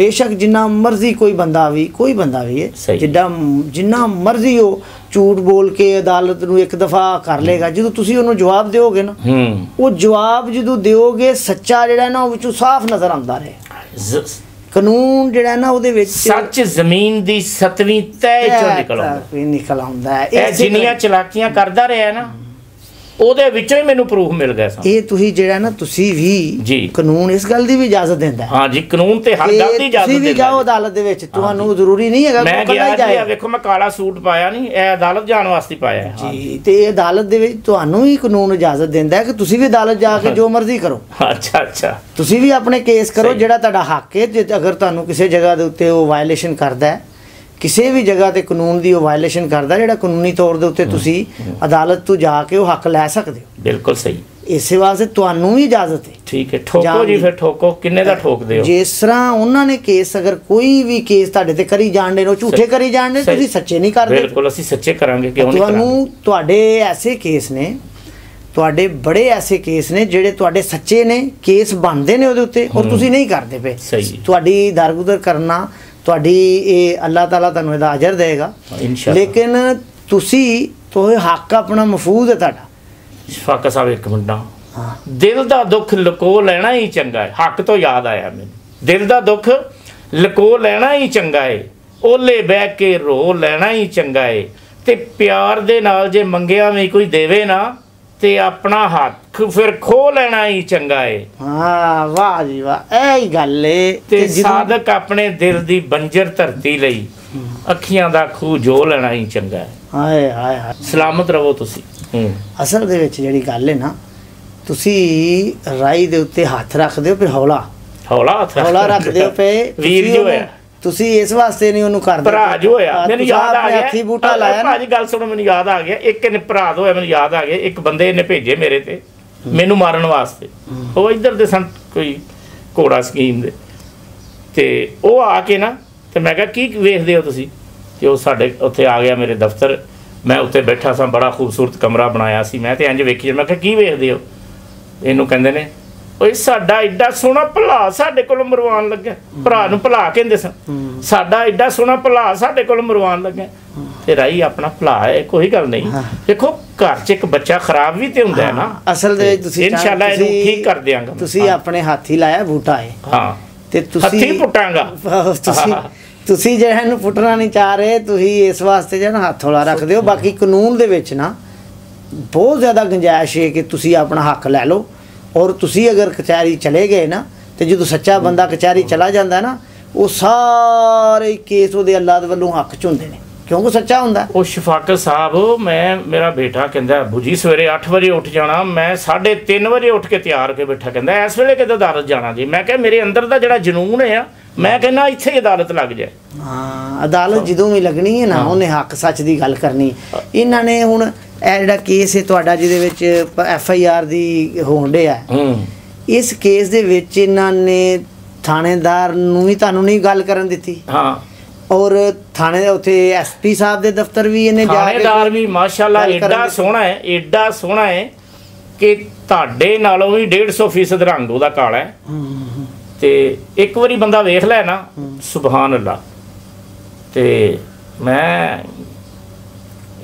बेशक जिन्ना मर्जी कोई बंदा भी कोई बंदा भी है जिड्डा जिन्ना मर्जी हो झूठ बोल के अदालत नूं एक दफा कर लेगा, जो तुसी उन्होंने जवाब दोगे ना वो जवाब जो दोगे सच्चा जिहड़ा ना ओह विचों साफ नजर आंदा रहे। कानून जिहड़ा ना उहदे विच सच ज़मीन दी सतवीं तह चों निकल आंदा निकल आंदा है। इह जिन्नियां चलाकियां करदा रहा ना ਉਹਦੇ ਵਿੱਚੋਂ ਹੀ ਮੈਨੂੰ ਪ੍ਰੂਫ ਮਿਲ ਗਿਆ ਸੀ। ਇਹ ਤੁਸੀਂ ਜਿਹੜਾ ਨਾ ਤੁਸੀਂ ਵੀ ਕਾਨੂੰਨ ਇਸ ਗੱਲ ਦੀ ਵੀ ਇਜਾਜ਼ਤ ਦਿੰਦਾ ਹੈ। ਹਾਂ ਜੀ, ਕਾਨੂੰਨ ਤੇ ਹਰ ਗੱਲ ਦੀ ਇਜਾਜ਼ਤ ਦਿੰਦਾ ਹੈ। ਤੁਸੀਂ ਜਾਓ ਅਦਾਲਤ ਦੇ ਵਿੱਚ, ਤੁਹਾਨੂੰ ਜ਼ਰੂਰੀ ਨਹੀਂ ਹੈਗਾ ਕਿ ਕੱਲਾ ਹੀ ਜਾਏ। ਵੇਖੋ ਮੈਂ ਕਾਲਾ ਸੂਟ ਪਾਇਆ ਨਹੀਂ, ਇਹ ਅਦਾਲਤ ਜਾਣ ਵਾਸਤੇ ਪਾਇਆ ਹੈ। ਹਾਂ ਜੀ, ਤੇ ਇਹ ਅਦਾਲਤ ਦੇ ਵਿੱਚ ਤੁਹਾਨੂੰ ਹੀ ਕਾਨੂੰਨ ਇਜਾਜ਼ਤ ਦਿੰਦਾ ਹੈ ਕਿ ਤੁਸੀਂ ਵੀ ਅਦਾਲਤ ਜਾ ਕੇ ਜੋ ਮਰਜ਼ੀ ਕਰੋ। ਅੱਛਾ ਅੱਛਾ, ਤੁਸੀਂ ਵੀ ਆਪਣੇ ਕੇਸ ਕਰੋ ਜਿਹੜਾ ਤੁਹਾਡਾ ਹੱਕ ਹੈ। ਜੇ ਅਗਰ ਤੁਹਾਨੂੰ ਕਿਸੇ ਜਗ੍ਹਾ ਦੇ ਉੱਤੇ ਉਹ ਵਾਇਲੇਸ਼ਨ ਕਰਦਾ ਹੈ, किसी भी जगह ते कानून दी वायलेशन करदा जेड़ा कानूनी तौर दे उत्ते तुसी अदालत तो जाके वो हक ले सकदे हो। बिल्कुल सही, इस वास्ते तुहानू ही इजाजत है। ठीक है, ठोको जी, फिर ठोको किन्ने दा ठोक दे हो। जिस तरह उन्होंने केस अगर कोई भी केस तुहाडे ते करी जांदे ने, झूठे करी जांदे, तुसी सच्चे नहीं करदे। बिल्कुल असी सच्चे करांगे, क्यों नहीं करांगे। तुहानू तुहाडे ऐसे केस ने, तुहाडे बड़े ऐसे केस ने जेडे तुहाडे सच्चे ने, केस बनदे ने ओहदे उत्ते और तुसी नहीं करदे पे। सही, तुहाडी दरगुदर करना तुहाडी ये अल्लाह ताला तुहानू इहदा अजर देगा इंशाअल्लाह। लेकिन तुसी तो हक अपना महफूज है तुहाडा। शफाकत साहब एक मिनट ना, दिल दा दुख लको लेना ही चंगा है। हक तो याद आया मैनू, दिल दा दुख लको लेना ही चंगा है, ओले बह के रो लेना ही चंगा है। ते प्यार दे नाल जे मंगिया वी कोई देवे ना ते अपना हक फिर खो लेना ही चंगा है। हाँ, वाह जी वाह, ऐ गल ते साधक अपने दिल दी बंजर धरती लई अखियां दा खू जो लेना ही चंगा है। हाय हाय हाय, सलामत रहो तुसी। असल दे विच जेहड़ी गल है ना, तुसी राई दे उत्ते हाथ रख दे पे, हौला हौला हौला रख दे पे वीर जो है। तुसी इस वास्ते नहीं उन्होंने कर भरा जो होया, मैंने याद आ गया थी बूटा लाया भाजी गल सुनो, मैंने याद आ गया एक ने भरा होया, मैंने याद आ गया एक बंदे इन्हें भेजे मेरे ते मैनू मारन वास्ते। वो इधर दे सन कोई घोड़ा स्कीम दे ते ओ आके ना ते मैं कहा की वेखदे हो तुसी ते ओ साडे उत्थे आ गया मेरे दफ्तर। मैं उत्थे बैठा सा, बड़ा खूबसूरत कमरा बनाया सी मैं ते इंज वेखी। मैं कहा की वेखदे हो, इहनू कहंदे ने ओए साडा एडा सोहना भला साडे कोल मरवान लगे। भरा नूं भला कहंदे सन, साडा एडा सोहना भला साडे कोल मरवान लगे। ते राई अपना भला है, कोई गल नहीं। देखो घर च इक बच्चा खराब भी ते हुंदा है ना। असल दे तुसी इंशाअल्लाह इहनूं ठीक कर देंगे। तुसी अपने हाथी लाया बूटा है। हां ते तुसी हाथी पुटांगा, तुसी तुसी जेहड़ा नूं पुटना नहीं चाह रहे। तुसी इस वास्ते जेहड़ा हथोला रखदे हो, बाकी कानून दे विच ना बहुत ज्यादा गुंजाइश है कि तुसी अपना हक लै लो। और तुसी अगर कचहरी चले गए ना तो जो सच्चा बंदा कचहरी चला जाता है ना, वो सारे केस वो अल्लाह वालों हक च होंगे ने, क्योंकि सच्चा होंगे। वो शफाकत साहब, मैं मेरा बेटा कहता अबू जी सवेरे अठ बजे उठ जाना, मैं साढ़े तीन बजे उठ के तैयार होकर बैठा, कहता इस वेले कि अदालत जाना जी। मैं क्या मेरे अंदर का जोड़ा जनून है, मैं कहना इत्थे अदालत लग जाए। हाँ, अदालत जदों भी लगनी है ना, उन्हें हक सच की गल करनी। इन्हों ने हूँ ਇਹ ਜਿਹੜਾ ਕੇਸ ਹੈ ਤੁਹਾਡਾ ਜਿਹਦੇ ਵਿੱਚ ਐਫ ਆਈ ਆਰ ਦੀ ਹੋਣ ਡਿਆ, ਇਸ ਕੇਸ ਦੇ ਵਿੱਚ ਇਹਨਾਂ ਨੇ ਥਾਣੇਦਾਰ ਨੂੰ ਹੀ ਤੁਹਾਨੂੰ ਨਹੀਂ ਗੱਲ ਕਰਨ ਦਿੱਤੀ। ਹਾਂ, ਔਰ ਥਾਣੇ ਦੇ ਉੱਥੇ ਐਸ ਪੀ ਸਾਹਿਬ ਦੇ ਦਫ਼ਤਰ ਵੀ ਇਹਨੇ ਜਾ ਕੇ ਥਾਣੇਦਾਰ ਵੀ ਮਾਸ਼ਾਅੱਲਾ ਏਡਾ ਸੋਹਣਾ ਹੈ, ਏਡਾ ਸੋਹਣਾ ਹੈ ਕਿ ਤੁਹਾਡੇ ਨਾਲੋਂ ਵੀ ਇੱਕ ਸੌ ਪਚਾਸ ਫੀਸਦ ਰੰਗ ਉਹਦਾ ਕਾਲਾ ਹੈ। ਤੇ ਇੱਕ ਵਾਰੀ ਬੰਦਾ ਵੇਖ ਲੈ ਨਾ, ਸੁਭਾਨ ਅੱਲਾ। ਤੇ ਮੈਂ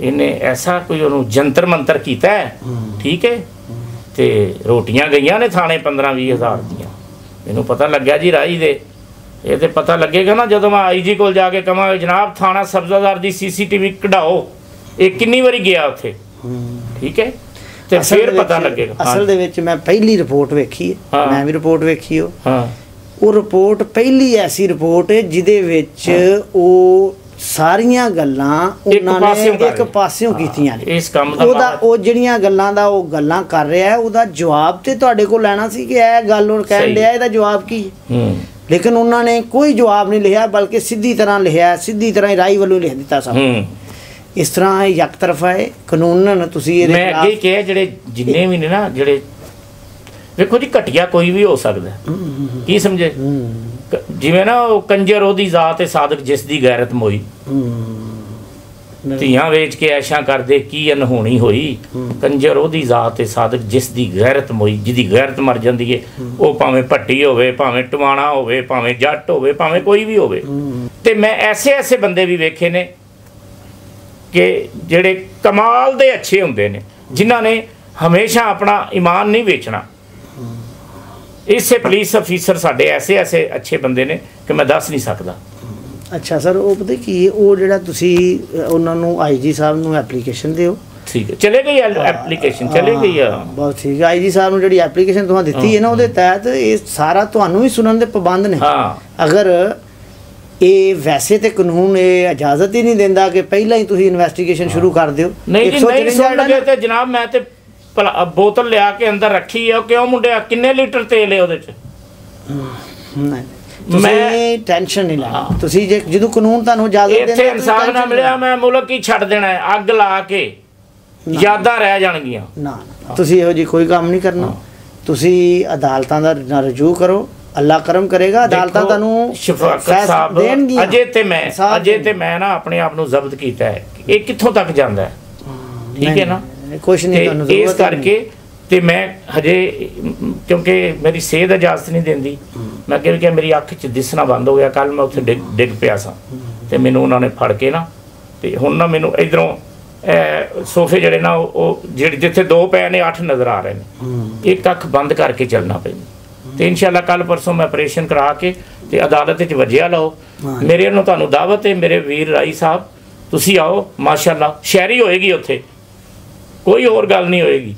इन्हें ऐसा कोई उन्होंने जंतर मंतर किया है, ठीक है। तो रोटियां गई ने थाने पंद्रह भी हज़ार दियाँ। मैनू पता लग्या जी राई दे, ये तो पता लगेगा ना जदों मैं आई जी को जाके कहा जनाब थाना सब्जादार की सी सी टी वी कढ़ाओ, ये कितनी बारी गया उथे, ठीक है। तो फिर पता लगेगा। असल दे विच मैं पहली रिपोर्ट वेखी है। हाँ। मैं भी रिपोर्ट वेखी हो। हाँ, वो रिपोर्ट पहली ऐसी रिपोर्ट है जिहदे विच वो सारिया गल्लां उन्होंने एक पास्यों कीतियां ने। इस काम दा ओदा ओ जड़ियां गल्लां दा ओ गल्लां कर रहा है, ओदा जवाब ते तुहाडे कोल लेना सी कि ए गल हुण कहण दिया इहदा जवाब की है। लेकिन उन्होंने कोई जवाब नहीं लिखा, बल्कि सीधी तरह लिखा, सीधी तरह राई वालों लिख दिता सब। इस तरह यक तरफा है कानूनन। तुसीं इहदे खिलाफ मैं अगे कहा, जिहड़े जिन्ने भी ने ना, जिहड़े देखो जी घटिया कोई भी हो सकता है की समझे जिमें ना कंजर ओदी जात है सादक जिस दी गैरत मोई ਧੀਆਂ ਵੇਚ ਕੇ ਐਸ਼ਾਂ ਕਰਦੇ ਕੀ ਅਨਹੋਣੀ ਹੋਈ ਕੰਜਰ ਉਹਦੀ ਜ਼ਾਤ ਤੇ ਸਾਦਕ ਜਿਸ ਦੀ ਗੈਰਤ ਮੋਈ ਜਿਹਦੀ ਗੈਰਤ ਮਰ ਜਾਂਦੀ ਏ ਉਹ ਭਾਵੇਂ ਭੱਟੀ ਹੋਵੇ ਭਾਵੇਂ ਟਵਾਣਾ ਹੋਵੇ ਭਾਵੇਂ ਜੱਟ ਹੋਵੇ ਭਾਵੇਂ ਕੋਈ ਵੀ ਹੋਵੇ ਤੇ ਮੈਂ ਐਸੇ ਐਸੇ ਬੰਦੇ ਵੀ ਵੇਖੇ ਨੇ ਕਿ ਜਿਹੜੇ ਕਮਾਲ ਦੇ ਅੱਛੇ ਹੁੰਦੇ ਨੇ ਜਿਨ੍ਹਾਂ ਨੇ ਹਮੇਸ਼ਾ ਆਪਣਾ ਈਮਾਨ ਨਹੀਂ ਵੇਚਣਾ ਇਸੇ ਪੁਲਿਸ ਅਫੀਸਰ ਸਾਡੇ ਐਸੇ ਐਸੇ ਅੱਛੇ ਬੰਦੇ ਨੇ ਕਿ ਮੈਂ ਦੱਸ ਨਹੀਂ ਸਕਦਾ। अच्छा सर वो पता की वो जो उन्होंने आई जी साहब नूं एप्लीकेशन दिओ ठीक है चले गई एप्लीकेशन चले गई बहुत ठीक है आई जी साहब नूं जी एप्लीकेशन तुहां दित्ती है ना उहदे तहत ये सारा तुहानूं ही सुनन दे पाबंद ने अगर ये वैसे तो कानून ये इजाजत ही नहीं देंदा कि पहला ही तुसीं इन्वेस्टिगेशन शुरू कर दिओ नहीं नहीं सुनणगे ते जनाब मैं ते बोतल लिया के अंदर रखी है क्यों मुंडे किन्ने लीटर तेल है उहदे च मैं टेंशन नहीं ला ਤੁਸੀਂ ਜੇ ਜਦੋਂ ਕਾਨੂੰਨ ਤੁਹਾਨੂੰ ਇਜਾਜ਼ਤ ਦੇਣਾ ਇਨਸਾਨ ਨਾ ਮਿਲਿਆ ਮੈਂ ਮੁਲਕ ਹੀ ਛੱਡ ਦੇਣਾ ਹੈ ਅੱਗ ਲਾ ਕੇ ਯਾਦਾਂ ਰਹਿ ਜਾਣਗੀਆਂ ਨਾ ਤੁਸੀਂ ਇਹੋ ਜੀ ਕੋਈ ਕੰਮ ਨਹੀਂ ਕਰਨਾ ਤੁਸੀਂ ਅਦਾਲਤਾਂ ਦਾ ਰਜੂ ਕਰੋ ਅੱਲਾ ਕਰਮ ਕਰੇਗਾ ਅਦਾਲਤਾਂ ਤੁਹਾਨੂੰ ਸ਼ਫਾਕਤ ਸਾਹਿਬ ਦੇਣਗੀਆਂ। ਅਜੇ ਤੇ ਮੈਂ ਅਜੇ ਤੇ ਮੈਂ ਨਾ ਆਪਣੇ ਆਪ ਨੂੰ ਜ਼ਬਤ ਕੀਤਾ ਹੈ ਇਹ ਕਿੱਥੋਂ ਤੱਕ ਜਾਂਦਾ ਹੈ ਠੀਕ ਹੈ ਨਾ ਕੁਝ ਨਹੀਂ ਤੁਹਾਨੂੰ ਜ਼ਰੂਰਤ ਹੈ ਇਸ ਕਰਕੇ ਤੇ ਮੈਂ ਹਜੇ ਕਿਉਂਕਿ ਮੇਰੀ ਸਿਹਤ ਇਜਾਜ਼ਤ ਨਹੀਂ ਦਿੰਦੀ मैं कह कि मेरी अख च दिसना बंद हो गया कल मैं उत्थे डिग डिग पिया सा ते मैनू उन्होंने फड़ के ना ते हुण ना मैनू इधरों सोफे जिहड़े ना जिहड़े जिथे दो पै ने अठ नज़र आ रहे हैं एक अख बंद करके चलना पैंदा ते इंशाअल्लाह कल परसों मैं ऑपरेशन करा के ते अदालत च वजिया लाओ मेरे नूं तुहानूं दावत है मेरे वीर राई साहब तुसीं आओ माशाअल्लाह शहरी होएगी उत्थे कोई होर गल नहीं होएगी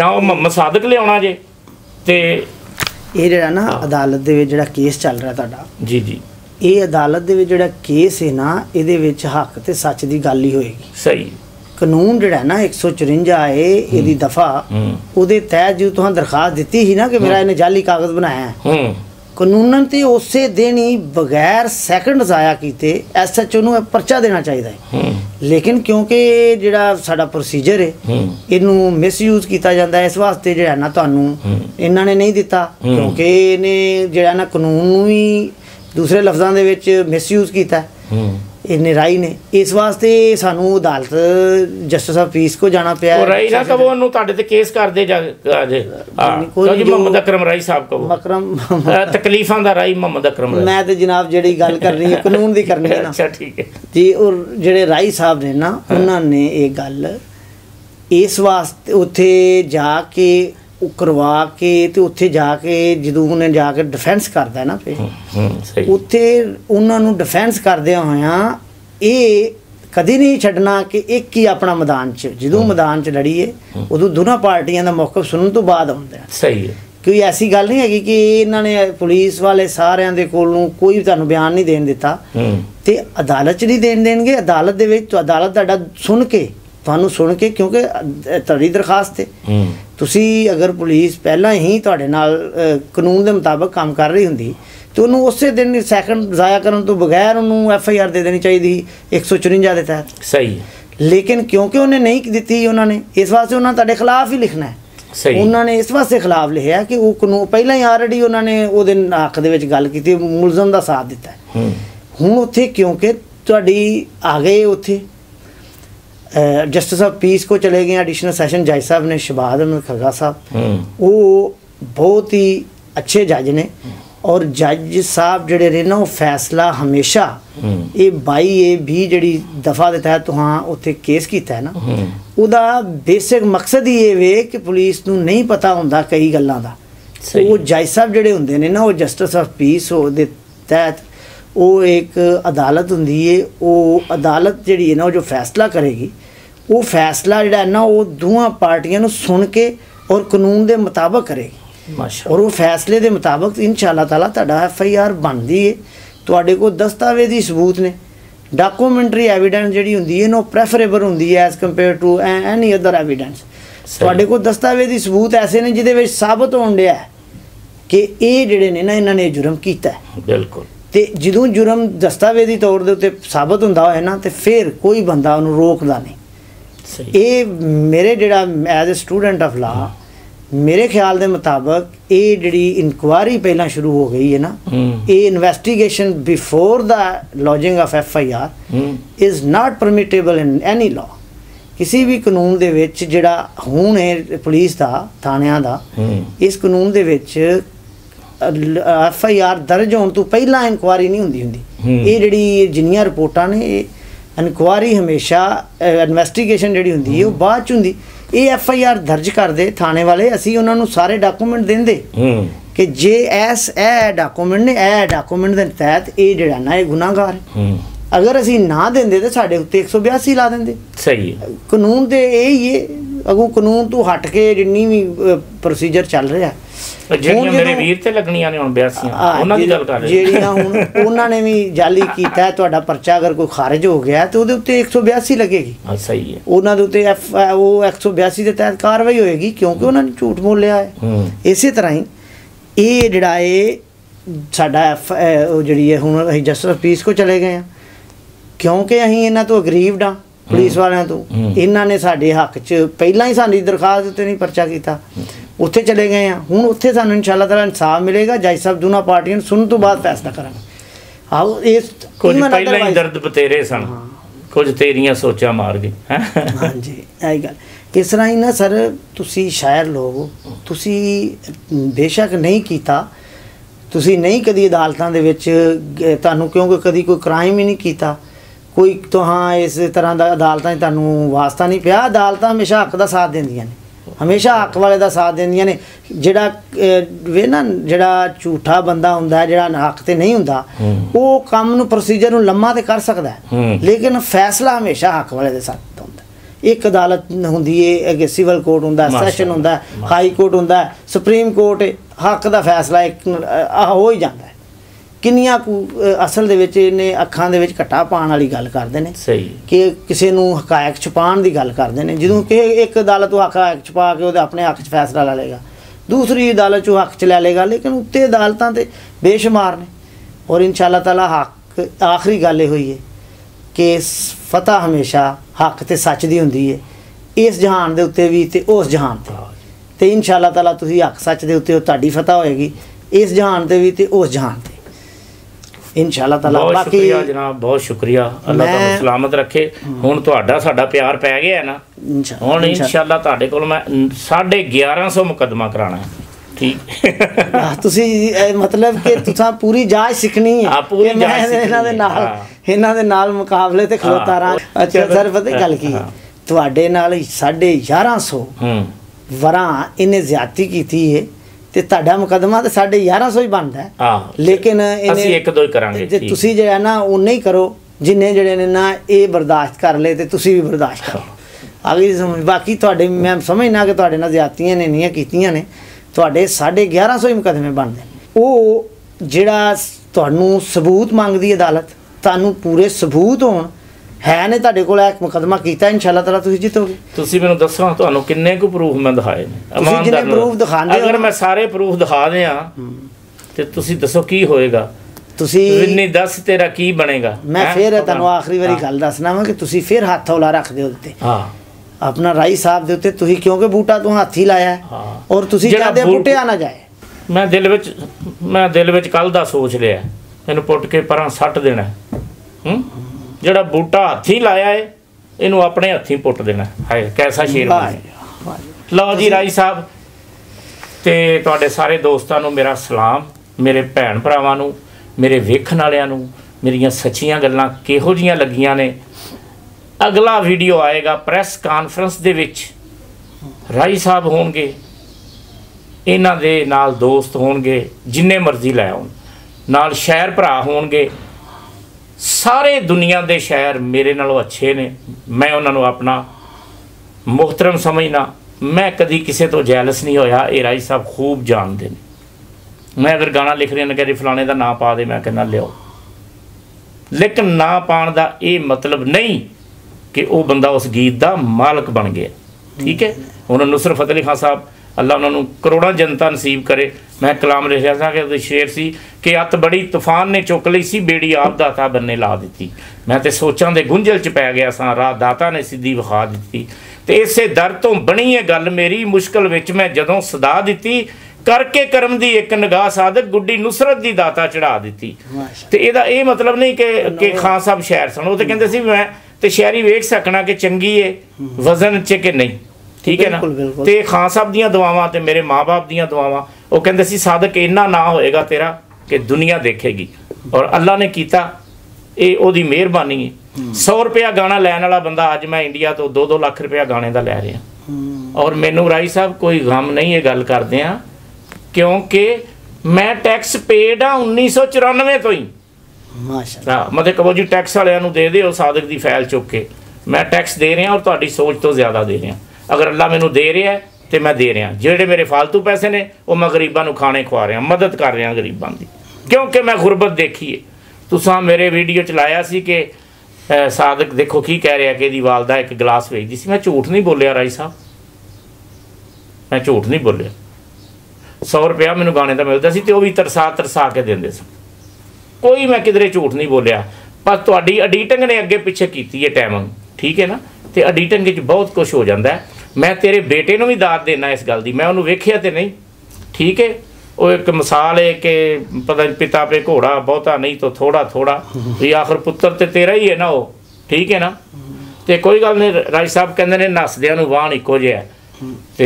जां ओह मुहम्मद सादिक लिआउणा जे ते ਇਹ ਜਿਹੜਾ ਨਾ ਅਦਾਲਤ ਦੇ ਵਿੱਚ ਜਿਹੜਾ ਕੇਸ ਚੱਲ ਰਿਹਾ ਤੁਹਾਡਾ ਜੀ ਜੀ ਇਹ ਅਦਾਲਤ ਦੇ ਵਿੱਚ ਜਿਹੜਾ ਕੇਸ ਹੈ ਨਾ ਇਹਦੇ ਵਿੱਚ ਹੱਕ ਤੇ ਸੱਚ ਦੀ ਗੱਲ ਹੀ ਹੋਏਗੀ ਸਹੀ ਕਾਨੂੰਨ ਜਿਹੜਾ ਨਾ ਇੱਕ ਸੌ ਚੁਰੰਜਾ ਹੈ ਇਹਦੀ ਦਫਾ ਉਹਦੇ ਤਹਿਤ ਜੋ ਤੁਹਾਨੂੰ ਦਰਖਾਸਤ ਦਿੱਤੀ ਸੀ ਨਾ ਕਿ ਮੇਰਾ ਇਹਨੇ ਜਾਲੀ ਕਾਗਜ਼ ਬਣਾਇਆ ਹੂੰ ਕਾਨੂੰਨ ਤੇ ਉਸੇ ਦਿਨ ਹੀ ਬਗੈਰ ਸੈਕਿੰਡ ਜ਼ਾਇਆ ਕੀਤੇ ਐਸਐਚਓ ਨੂੰ ਪਰਚਾ ਦੇਣਾ ਚਾਹੀਦਾ ਹੈ ਹੂੰ ਲੇਕਿਨ ਕਿਉਂਕਿ ਜਿਹੜਾ ਸਾਡਾ ਪ੍ਰੋਸੀਜਰ ਹੈ ਇਹਨੂੰ ਮਿਸਯੂਜ਼ ਕੀਤਾ ਜਾਂਦਾ ਹੈ ਇਸ ਵਾਸਤੇ ਜਿਹੜਾ ਨਾ ਤੁਹਾਨੂੰ ਇਹਨਾਂ ਨੇ ਨਹੀਂ ਦਿੱਤਾ ਕਿਉਂਕਿ ਇਹਨੇ ਜਿਹੜਾ ਨਾ ਕਾਨੂੰਨ ਨੂੰ ਹੀ ਦੂਸਰੇ ਲਫ਼ਜ਼ਾਂ ਦੇ ਵਿੱਚ ਮਿਸਯੂਜ਼ ਕੀਤਾ ਇਹਨੇ ਰਾਈ ਨੇ ਇਸ ਵਾਸਤੇ ਸਾਨੂੰ ਅਦਾਲਤ ਜਸਟਿਸ ਆਫ ਪੀਸ ਕੋ ਜਾਣਾ ਪਿਆ ਉਹ ਰਾਈ ਨਾ ਕਹੋ ਉਹਨੂੰ ਤੁਹਾਡੇ ਤੇ ਕੇਸ ਕਰਦੇ ਜਾ ਜੇ ਕਿਉਂਕਿ ਮੁਹੰਮਦ ਅਕਰਮ ਰਾਈ ਸਾਹਿਬ ਕਹੋ ਅਕਰਮ ਤਕਲੀਫਾਂ ਦਾ ਰਾਈ ਮੁਹੰਮਦ ਅਕਰਮ ਰਾਈ ਮੈਂ ਤੇ ਜਨਾਬ ਜਿਹੜੀ ਗੱਲ ਕਰਨੀ ਹੈ ਕਾਨੂੰਨ ਦੀ ਕਰਨੀ ਹੈ ਨਾ ਅੱਛਾ ਠੀਕ ਹੈ ਜੀ ਉਹ ਜਿਹੜੇ ਰਾਈ ਸਾਹਿਬ ਨੇ ਨਾ ਉਹਨਾਂ ਨੇ ਇਹ ਗੱਲ ਇਸ ਵਾਸਤੇ ਉੱਥੇ ਜਾ ਕੇ करवा के तो उत्थे जाके जो उन्हें जाके डिफेंस करता है ना फिर उत्थे उन्होंने डिफेंस करदे होया ये कदी नहीं छड्डना कि एक ही अपना मैदान च जो मैदान च लड़ीए उदों दोनों पार्टियां दा मौकफ सुनने तो बाद आउंदे हैं सही है कोई ऐसी गल नहीं हैगी कि इन्होंने पुलिस वाले सारियां दे कोलों कोई तुहानूं बयान नहीं देन दिता ते अदालत च नहीं देन देणगे अदालत दे विच अदालत तुहाडा सुन के तुहानूं सुन के क्योंकि तुहाडी दरखास्त है ਤੁਸੀਂ अगर पुलिस पहला ही ਤੁਹਾਡੇ ਨਾਲ ਕਾਨੂੰਨ ਦੇ ਮੁਤਾਬਕ ਕੰਮ ਕਰ ਰਹੀ ਹੁੰਦੀ ਤੇ ਉਹਨੂੰ ਉਸੇ ਦਿਨ ਸੈਕਿੰਡ ਜ਼ਾਇਆ ਕਰਨ ਤੋਂ ਬਗੈਰ ਉਹਨੂੰ ਐਫ ਆਈ ਆਰ ਦੇ ਦੇਣੀ ਚਾਹੀਦੀ ਇੱਕ ਸੌ ਚੁਰੰਜਾ ਦੇ ਤਹਿਤ ਸਹੀ ਲੇਕਿਨ ਕਿਉਂਕਿ ਉਹਨੇ ਨਹੀਂ ਦਿੱਤੀ ਉਹਨਾਂ ਨੇ ਇਸ ਵਾਸਤੇ ਉਹਨਾਂ ਤੁਹਾਡੇ ਖਿਲਾਫ ਹੀ ਲਿਖਣਾ ਹੈ ਸਹੀ ਉਹਨਾਂ ਨੇ ਇਸ ਵਾਸਤੇ ਖਿਲਾਫ ਲਿਖਿਆ ਕਿ ਉਹ ਕਾਨੂੰਨ ਪਹਿਲਾਂ ਹੀ ਆਲਰੇਡੀ ਉਹਨਾਂ ਨੇ ਉਹਦੇ ਹੱਕ ਦੇ ਵਿੱਚ ਗੱਲ ਕੀਤੀ ਮੁਲਜ਼ਮ ਦਾ ਸਾਥ ਦਿੱਤਾ ਹੁਣ ਉੱਥੇ ਕਿਉਂਕਿ ਤੁਹਾਡੀ ਆ ਗਏ ਉੱਥੇ जस्टिस ऑफ पीस को चले गए एडिशनल सेशन जज साहब ने शबाद अहमद खगा साहब वो बहुत ही अच्छे जज ने और जज साहब जोड़े ने ना वो फैसला हमेशा ये बाई ए भी जी दफा देता है तो हाँ उत्थे केस किया है ना उदा बेसिक मकसद ही ये वे कि पुलिस नूं नहीं पता होंदा कई गल्लां दा वो जज साहब जोड़े होंदे ने ना वो जस्टिस ऑफ पीस दे तहत वो एक अदालत होंदी है वो अदालत जिहड़ी है ना वो जो फैसला करेगी वो फैसला जिहड़ा है ना वो दोवां पार्टियां नूं सुन के और कानून के मुताबक करेगी और वो फैसले के मुताबक इंशाअल्लाह ताला तुहाडा एफ आई आर बनदी है तुहाडे कोल दस्तावेजी सबूत ने डाकूमेंटरी एविडेंस जिहड़ी होंदी है ना प्रेफरेबल होंदी है as compared to any other evidence तुहाडे कोल दस्तावेजी सबूत ऐसे ने जिहदे विच साबित होण दिया है कि ये जिहड़े ने ना इन्हां ने जुर्म कीता है बिल्कुल तो जो जुर्म दस्तावेजी तौर के उत्ते साबित होंदा है ना तो फिर कोई बंदा उन्होंने रोकता नहीं ये मेरे जोड़ा as a student of law मेरे ख्याल के मुताबिक ये जी इंक्वायरी पहला शुरू हो गई है ना, ये investigation before the lodging of F I R is not permittable in any law. किसी भी कानून दे विच जिहड़ा हुण है पुलिस का थाणियां दा, इस कानून दे विच एफ आई आर दर्ज होने तो पहला इंक्वायरी नहीं हुंदी हुंदी। ये जिहड़ी जिन्नियां रिपोर्टां ने इंक्वायरी हमेशा इन्वेस्टिगेशन जिहड़ी हुंदी है वो बाद च हुंदी। ये एफ आई आर दर्ज करते थाने वाले, असी उन्होंने सारे डाकूमेंट देंगे कि जे एस ए डाकूमेंट ने ए डाकूमेंट के तहत ये जड़ा ना ये गुनाहगार है। अगर असी ना देंगे तो साढ़े उत्ते एक सौ बयासी ला देंगे। सही है, कानून तो यही है। अगू कानून तो हट के जिन्नी भी प्रोसीजर चल रहा, उन्होंने भी जाली किया है परचा अगर कोई खारिज हो गया तो एक सौ बयासी लगेगी। सही है, उन्होंने एक सौ बयासी के तहत कार्रवाई होगी क्योंकि उन्होंने झूठ बोलिया है। इस तरह ही ये जड़ा साफ जी हूँ जस्टिस पीस को चले गए हैं क्योंकि अं इन्हों तो अग्रीवड हाँ पुलिस वालों तो। इन्हों ने साढ़े हक च पहला ही सानी दरखास्त उत्ते नहीं परचा किया, उत्थे चले गए हैं। हुण उत्थे सानू इंशाअल्लाह ताला इंसाफ मिलेगा। जज साहब दोनों पार्टियां सुन तो बाद फैसला करांगे। आओ इस कुछ पहला ही दर्द बतेरे सन, कुछ तेरियां सोचां मार गई। हां जी, ऐ गल किस तरह ही ना सर, तुसी शायर लोग हो, तुसी बेशक नहीं कीता, तुसी नहीं कदी अदालतां दे विच तुहानू क्योंकि कदी कोई क्राइम ही नहीं कीता, कोई तो हाँ इस तरह का अदालतां च तुहानू वास्ता नहीं पिया। अदालतां हमेशा हक दा साथ दिंदियां ने, हमेशा हक वाले का साथ देंदियां ने। जिहड़ा वे ना जिहड़ा झूठा बंदा हुंदा जिहड़ा हक ते नहीं हुंदा वो काम नूं प्रोसीजर नूं लम्मा ते कर सकदा है, लेकिन फैसला हमेशा हक वाले दे साथ हुंदा। एक अदालत हुंदी है, सिविल कोर्ट हुंदा, सैशन हुंदा, हाई कोर्ट हुंदा, सुप्रीम कोर्ट, हक का फैसला एक हो ही जाता है। किनिया असल दे विच इन्हें अखां दे विच घटा पाने वाली गल करते हैं कि किसी को हकायक छुपाने की गल करते हैं। जो कि एक अदालत हकायक छुपा के वो अपने हक च फैसला लै लेगा, दूसरी अदालत चो हक च लै लेगा, लेकिन उत्ते अदालतां ते बेशुमार ने। और इंशाअल्लाह ताला हक आखिरी गल हुई है कि फतह हमेशा हक ते सच दी हुंदी है, इस जहान दे उत्ते भी ते उस जहान ते। ते इंशाअल्लाह ताला तुसीं हक सच दे उत्ते तुहाडी फतह होएगी, इस जहान ते भी ते उस जहान ते। इंशाल्लाह ताला बाकी जनाब बहुत शुक्रिया, अल्लाह तुहानू सलामत रखे। हुण तुहाडा साडा प्यार पै गया है ना, हुण इंशाल्लाह तुहाडे कोल मैं साढ़े ग्यारह सौ मुकदमा कराना है। ठीक तुसी मतलब कि तुसा पूरी जांच सिखनी है कि मैं इन्हां दे नाल इन्हां दे नाल मुकाबले ते खलोता रहा। अच्छा सर पता गल की है, तुहाडे नाल साढ़े ग्यारह सौ वरां इन्हें ज्यादती की है ते ताड़ा मुकदमा तो साढ़े ग्यारह सौ ही बनता है, लेकिन इन्हें एक दो ही करांगे। जे तुसी जो है ना उन्हें ही करो जिन्हें जड़े ने ना ये बर्दाश्त कर ले तो तुसी भी बर्दाश्त करो। अगली समझ बाकी तुहाडे मैं समझना कि तुहाडे नाल ज्यादतियां ने नहीं कीतियां ने, तुहाडे साढ़े ग्यारह सौ ही मुकदमे बनते हैं। वो जिहड़ा तुहानू सबूत मंगदी अदालत, तुहानू पूरे सबूत होण है ने तुहाडे कोल एक मुकदमा कीता, इंशाअल्लाह ताला तुसीं जीतोगे। तुसीं मैनूं दस्सो तुहानूं किन्ने कु प्रूफ मैं दिखाए ने, अमानदार प्रूफ दिखांदे अगर मैं सारे प्रूफ दिखा दियां ते तुसीं दस्सो की होएगा, तुसीं इन्नी दस तेरा की बनेगा। मैं फिर तुहानूं आखिरी वारी गल दस्सना वां कि तुसीं फिर हत्थ हौला रखदे हो उत्ते हां अपना राई साहब दे उत्ते, तुसीं क्योंकि बूटा तू हत्थ ही लाया है और तुसीं चाहदे बूटिया ना जाए। मैं दिल विच मैं दिल विच कल दा सोच लिया मैनूं पुट के परां सट देना है। जड़ा बूटा हथी लाया है इनू अपने हथी पुट देना है। कैसा शेर बने। लो जी राई साहब ते तुहाडे सारे दोस्तां नू मेरा सलाम, मेरे भैन भरावां नू, मेरे वेखण वालियां नू मेरियां सच्चियां गल्लां किहो जिहियां लगियां ने। अगला वीडियो आएगा प्रैस कानफ्रेंस दे विच, राई साहब होणगे, इन्हां दे नाल दोस्त होणगे, जिन्ने मर्जी लै आउण, नाल शहर भरा होणगे, सारे दुनिया के शायर मेरे नालों अच्छे ने, मैं उन्होंने अपना मोहतरम समझना। मैं कभी किसी तो जैलस नहीं होया, ये राई साहब खूब जानते हैं। मैं अगर गाना लिख रहा ना कह फलाने का ना पा दे, मैं कहना लियाओ, लेकिन ना पाने का ये मतलब नहीं कि वह बंदा उस गीत का मालक बन गया। ठीक है, उन्होंने नुसरत फतेह अली खान साहब अल्लाह उन्होंने करोड़ों जनता नसीब करे। मैं कलाम लिख रहा था कि शेर सी कि अत बड़ी तूफान ने चुक ली सी, बेड़ी आप दाता बन्ने ला दी। मैं तो सोचा दे गुंझल च पै गया सा, राह दाता ने सीधी विखा दी। तो इसे दर तो बनी है गल मेरी मुश्किल विच मैं जदों सदा दी करके करम दी एक निगाह साधक गुड्डी नुसरत दी दाता चढ़ा दी। तो इहदा ये मतलब नहीं कि खान साहब शायर सन, वो तो कहंदे सी मैं तो शायरी वेख सकना कि चंगी है वजन च कि नहीं, ठीक है ना। तो खान साहब दियां दुआवां ते मेरे माँ बाप दियां दुआवां, वो कहंदे सी साधक इन्ना ना होएगा तेरा कि दुनिया देखेगी, और अल्लाह ने किया ये ओदी मेहरबानी है। सौ रुपया गाना लैन वाला बंदा अज मैं इंडिया तो दो दो लाख रुपया गाने का लै रहा, और मैनू राय साहब कोई गम नहीं ये गल करते हैं क्योंकि मैं टैक्स पेड हाँ उन्नीस सौ चौरानवे तो ही। हाँ मतलब कहो जी टैक्स वालों दे दे सादक की फैल चुक के मैं टैक्स दे रहा और तुहाडी सोच तो ज़्यादा दे रहा। अगर अल्लाह मैनू दे रहा है तो मैं दे रहा, जेडे मेरे फालतू पैसे ने वो मैं गरीबों को खाने खुआ रहा, मदद कर रहा गरीबों की, क्योंकि मैं गुरबत देखी है। तुसां मेरे वीडियो चलाया सी कि सादक देखो की कह रहा कि इहदी वालदा एक गिलास वेचदी सी। मैं झूठ नहीं बोलिया राई साहब, मैं झूठ नहीं बोलिया। सौ रुपया मैनू गाने का मिलता सी ते वह भी तरसा तरसा के देंदे सन, कोई मैं किधरे झूठ नहीं बोलिया। पर तुहाडी एडिटिंग ने अगे पिछे की टाइम, ठीक है ना, तो एडिटिंग बहुत कुछ हो जाता है। मैं तेरे बेटे नूं भी दाद देना इस गल दी, मैं उन्होंने वेखिया तो नहीं, ठीक है। वो एक मिसाल है कि पता पिता पे घोड़ा बहुता नहीं तो थोड़ा थोड़ा, भी आखिर पुत्र तो तेरा ही है ना वो, ठीक है ना। तो कोई गल नहीं राज साहब कहते हैं नसदियां नूं वाण इक्को जिहा है। तो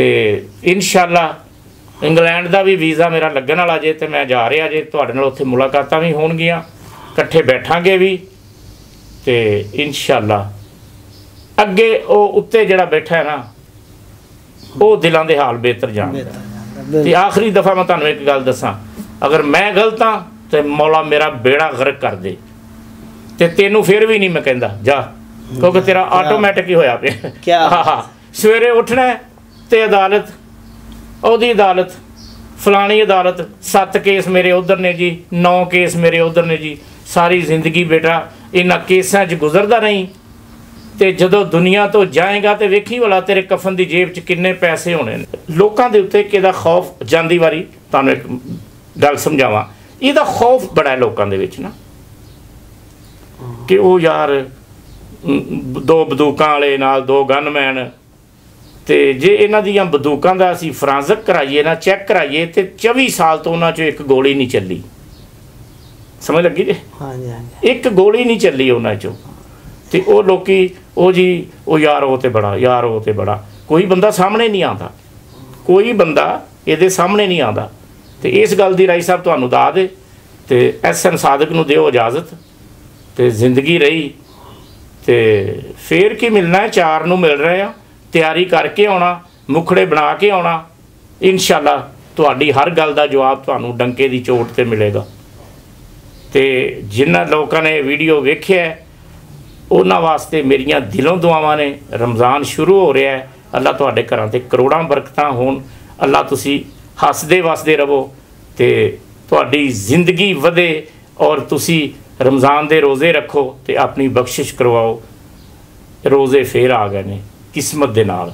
इंशाअल्लाह इंग्लैंड का भी वीज़ा मेरा लगन वाला जे, तो मैं जा रहा जे, तुहाडे नाल उत्थे मुलाकातां भी होणगियां, इकट्ठे बैठांगे भी, तो इंशाअल्लाह अगे वो उत्ते जिहड़ा बैठा है ना वो दिलां दे हाल बेहतर जाणदा। ते आखिरी दफ़ा मैं तुहानूं एक गल दसां, अगर मैं गलत हाँ तो मौला मेरा बेड़ा गर्क कर दे, ते तैनूं फिर भी नहीं मैं कहंदा जा, क्योंकि तेरा आटोमैटिक ही होया पिया। हाँ हाँ सवेरे उठना है ते अदालत ਉਹਦੀ अदालत फलानी अदालत, सत्त केस मेरे उधर ने जी, नौ केस मेरे उधर ने जी। सारी जिंदगी बेटा इन्हां केसां 'च गुजरदा नहीं, तो जदों दुनिया तो जाएगा तो वेखी वाला तेरे कफन की जेब 'च किन्ने पैसे होने ने। लोगों के उत्ते किहदा खौफ जांदी वारी तुहानूं एक गल समझावां, इहदा खौफ बड़ा है लोगों के विच ना कि वो यार दो बंदूकां वाले नाल दो गनमैन, तो जे इन्हां दीआं बंदूकां दा असीं फरांजक कराइए ना चैक कराइए तो चौबी साल तो उन्हां चों एक गोली नहीं चली, समझ लगी जी। हाँ जी हाँ जी, एक गोली नहीं चली उन्हां चों। तो वो लोकी ओ जी ओ यार वो तो बड़ा यार वो तो बड़ा, कोई बंदा सामने नहीं आता, कोई बंदा ये सामने नहीं आता। तो इस गल दी राय साहब तुहानूं दा दे, तो एस एम सादक नूं दिओ इजाजत, तो जिंदगी रही तो फिर की मिलना है, चार नूं मिल रहे हैं, तैयारी करके आना, मुखड़े बना के आना, इंशाल्लाह तुहाडी हर गल का जवाब तुहानूं डंके की चोट पर मिलेगा। तो जिन्हां लोगों ने वीडियो वेखिया उन्हां वास्ते मेरियां दिलों दुआवां ने। रमज़ान शुरू हो रहा है, अल्लाह तुहाडे घरां ते करोड़ां बरकतां होण, अल्लाह तुसीं हसदे वसदे रहो, तो तुहाडी जिंदगी वधे और तुसीं रमज़ान दे रोज़े रखो तो अपनी बख्शिश करवाओ। रोज़े फिर आ गए ने किस्मत दे नाल,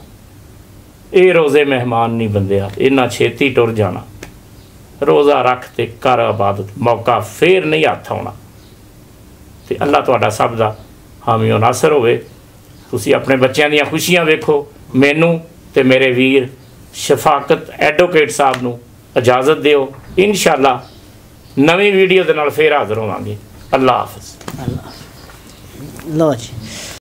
ये रोज़े मेहमान नहीं बंदिया, इन्ना छेती टुर जाना। रोज़ा रख ते कर इबादत, मौका फिर नहीं हथ आना। तो अल्लाह तुहाडा सब दा हामी नासर होवे। तुसी अपने बच्चों दी खुशियां वेखो। मैनू ते मेरे वीर शफाकत एडवोकेट साहब नू इजाज़त दिओ, इंशाअल्लाह नवी वीडियो दे नाल फिर हाज़र होवांगे। अल्लाह हाफिज़। लो जी।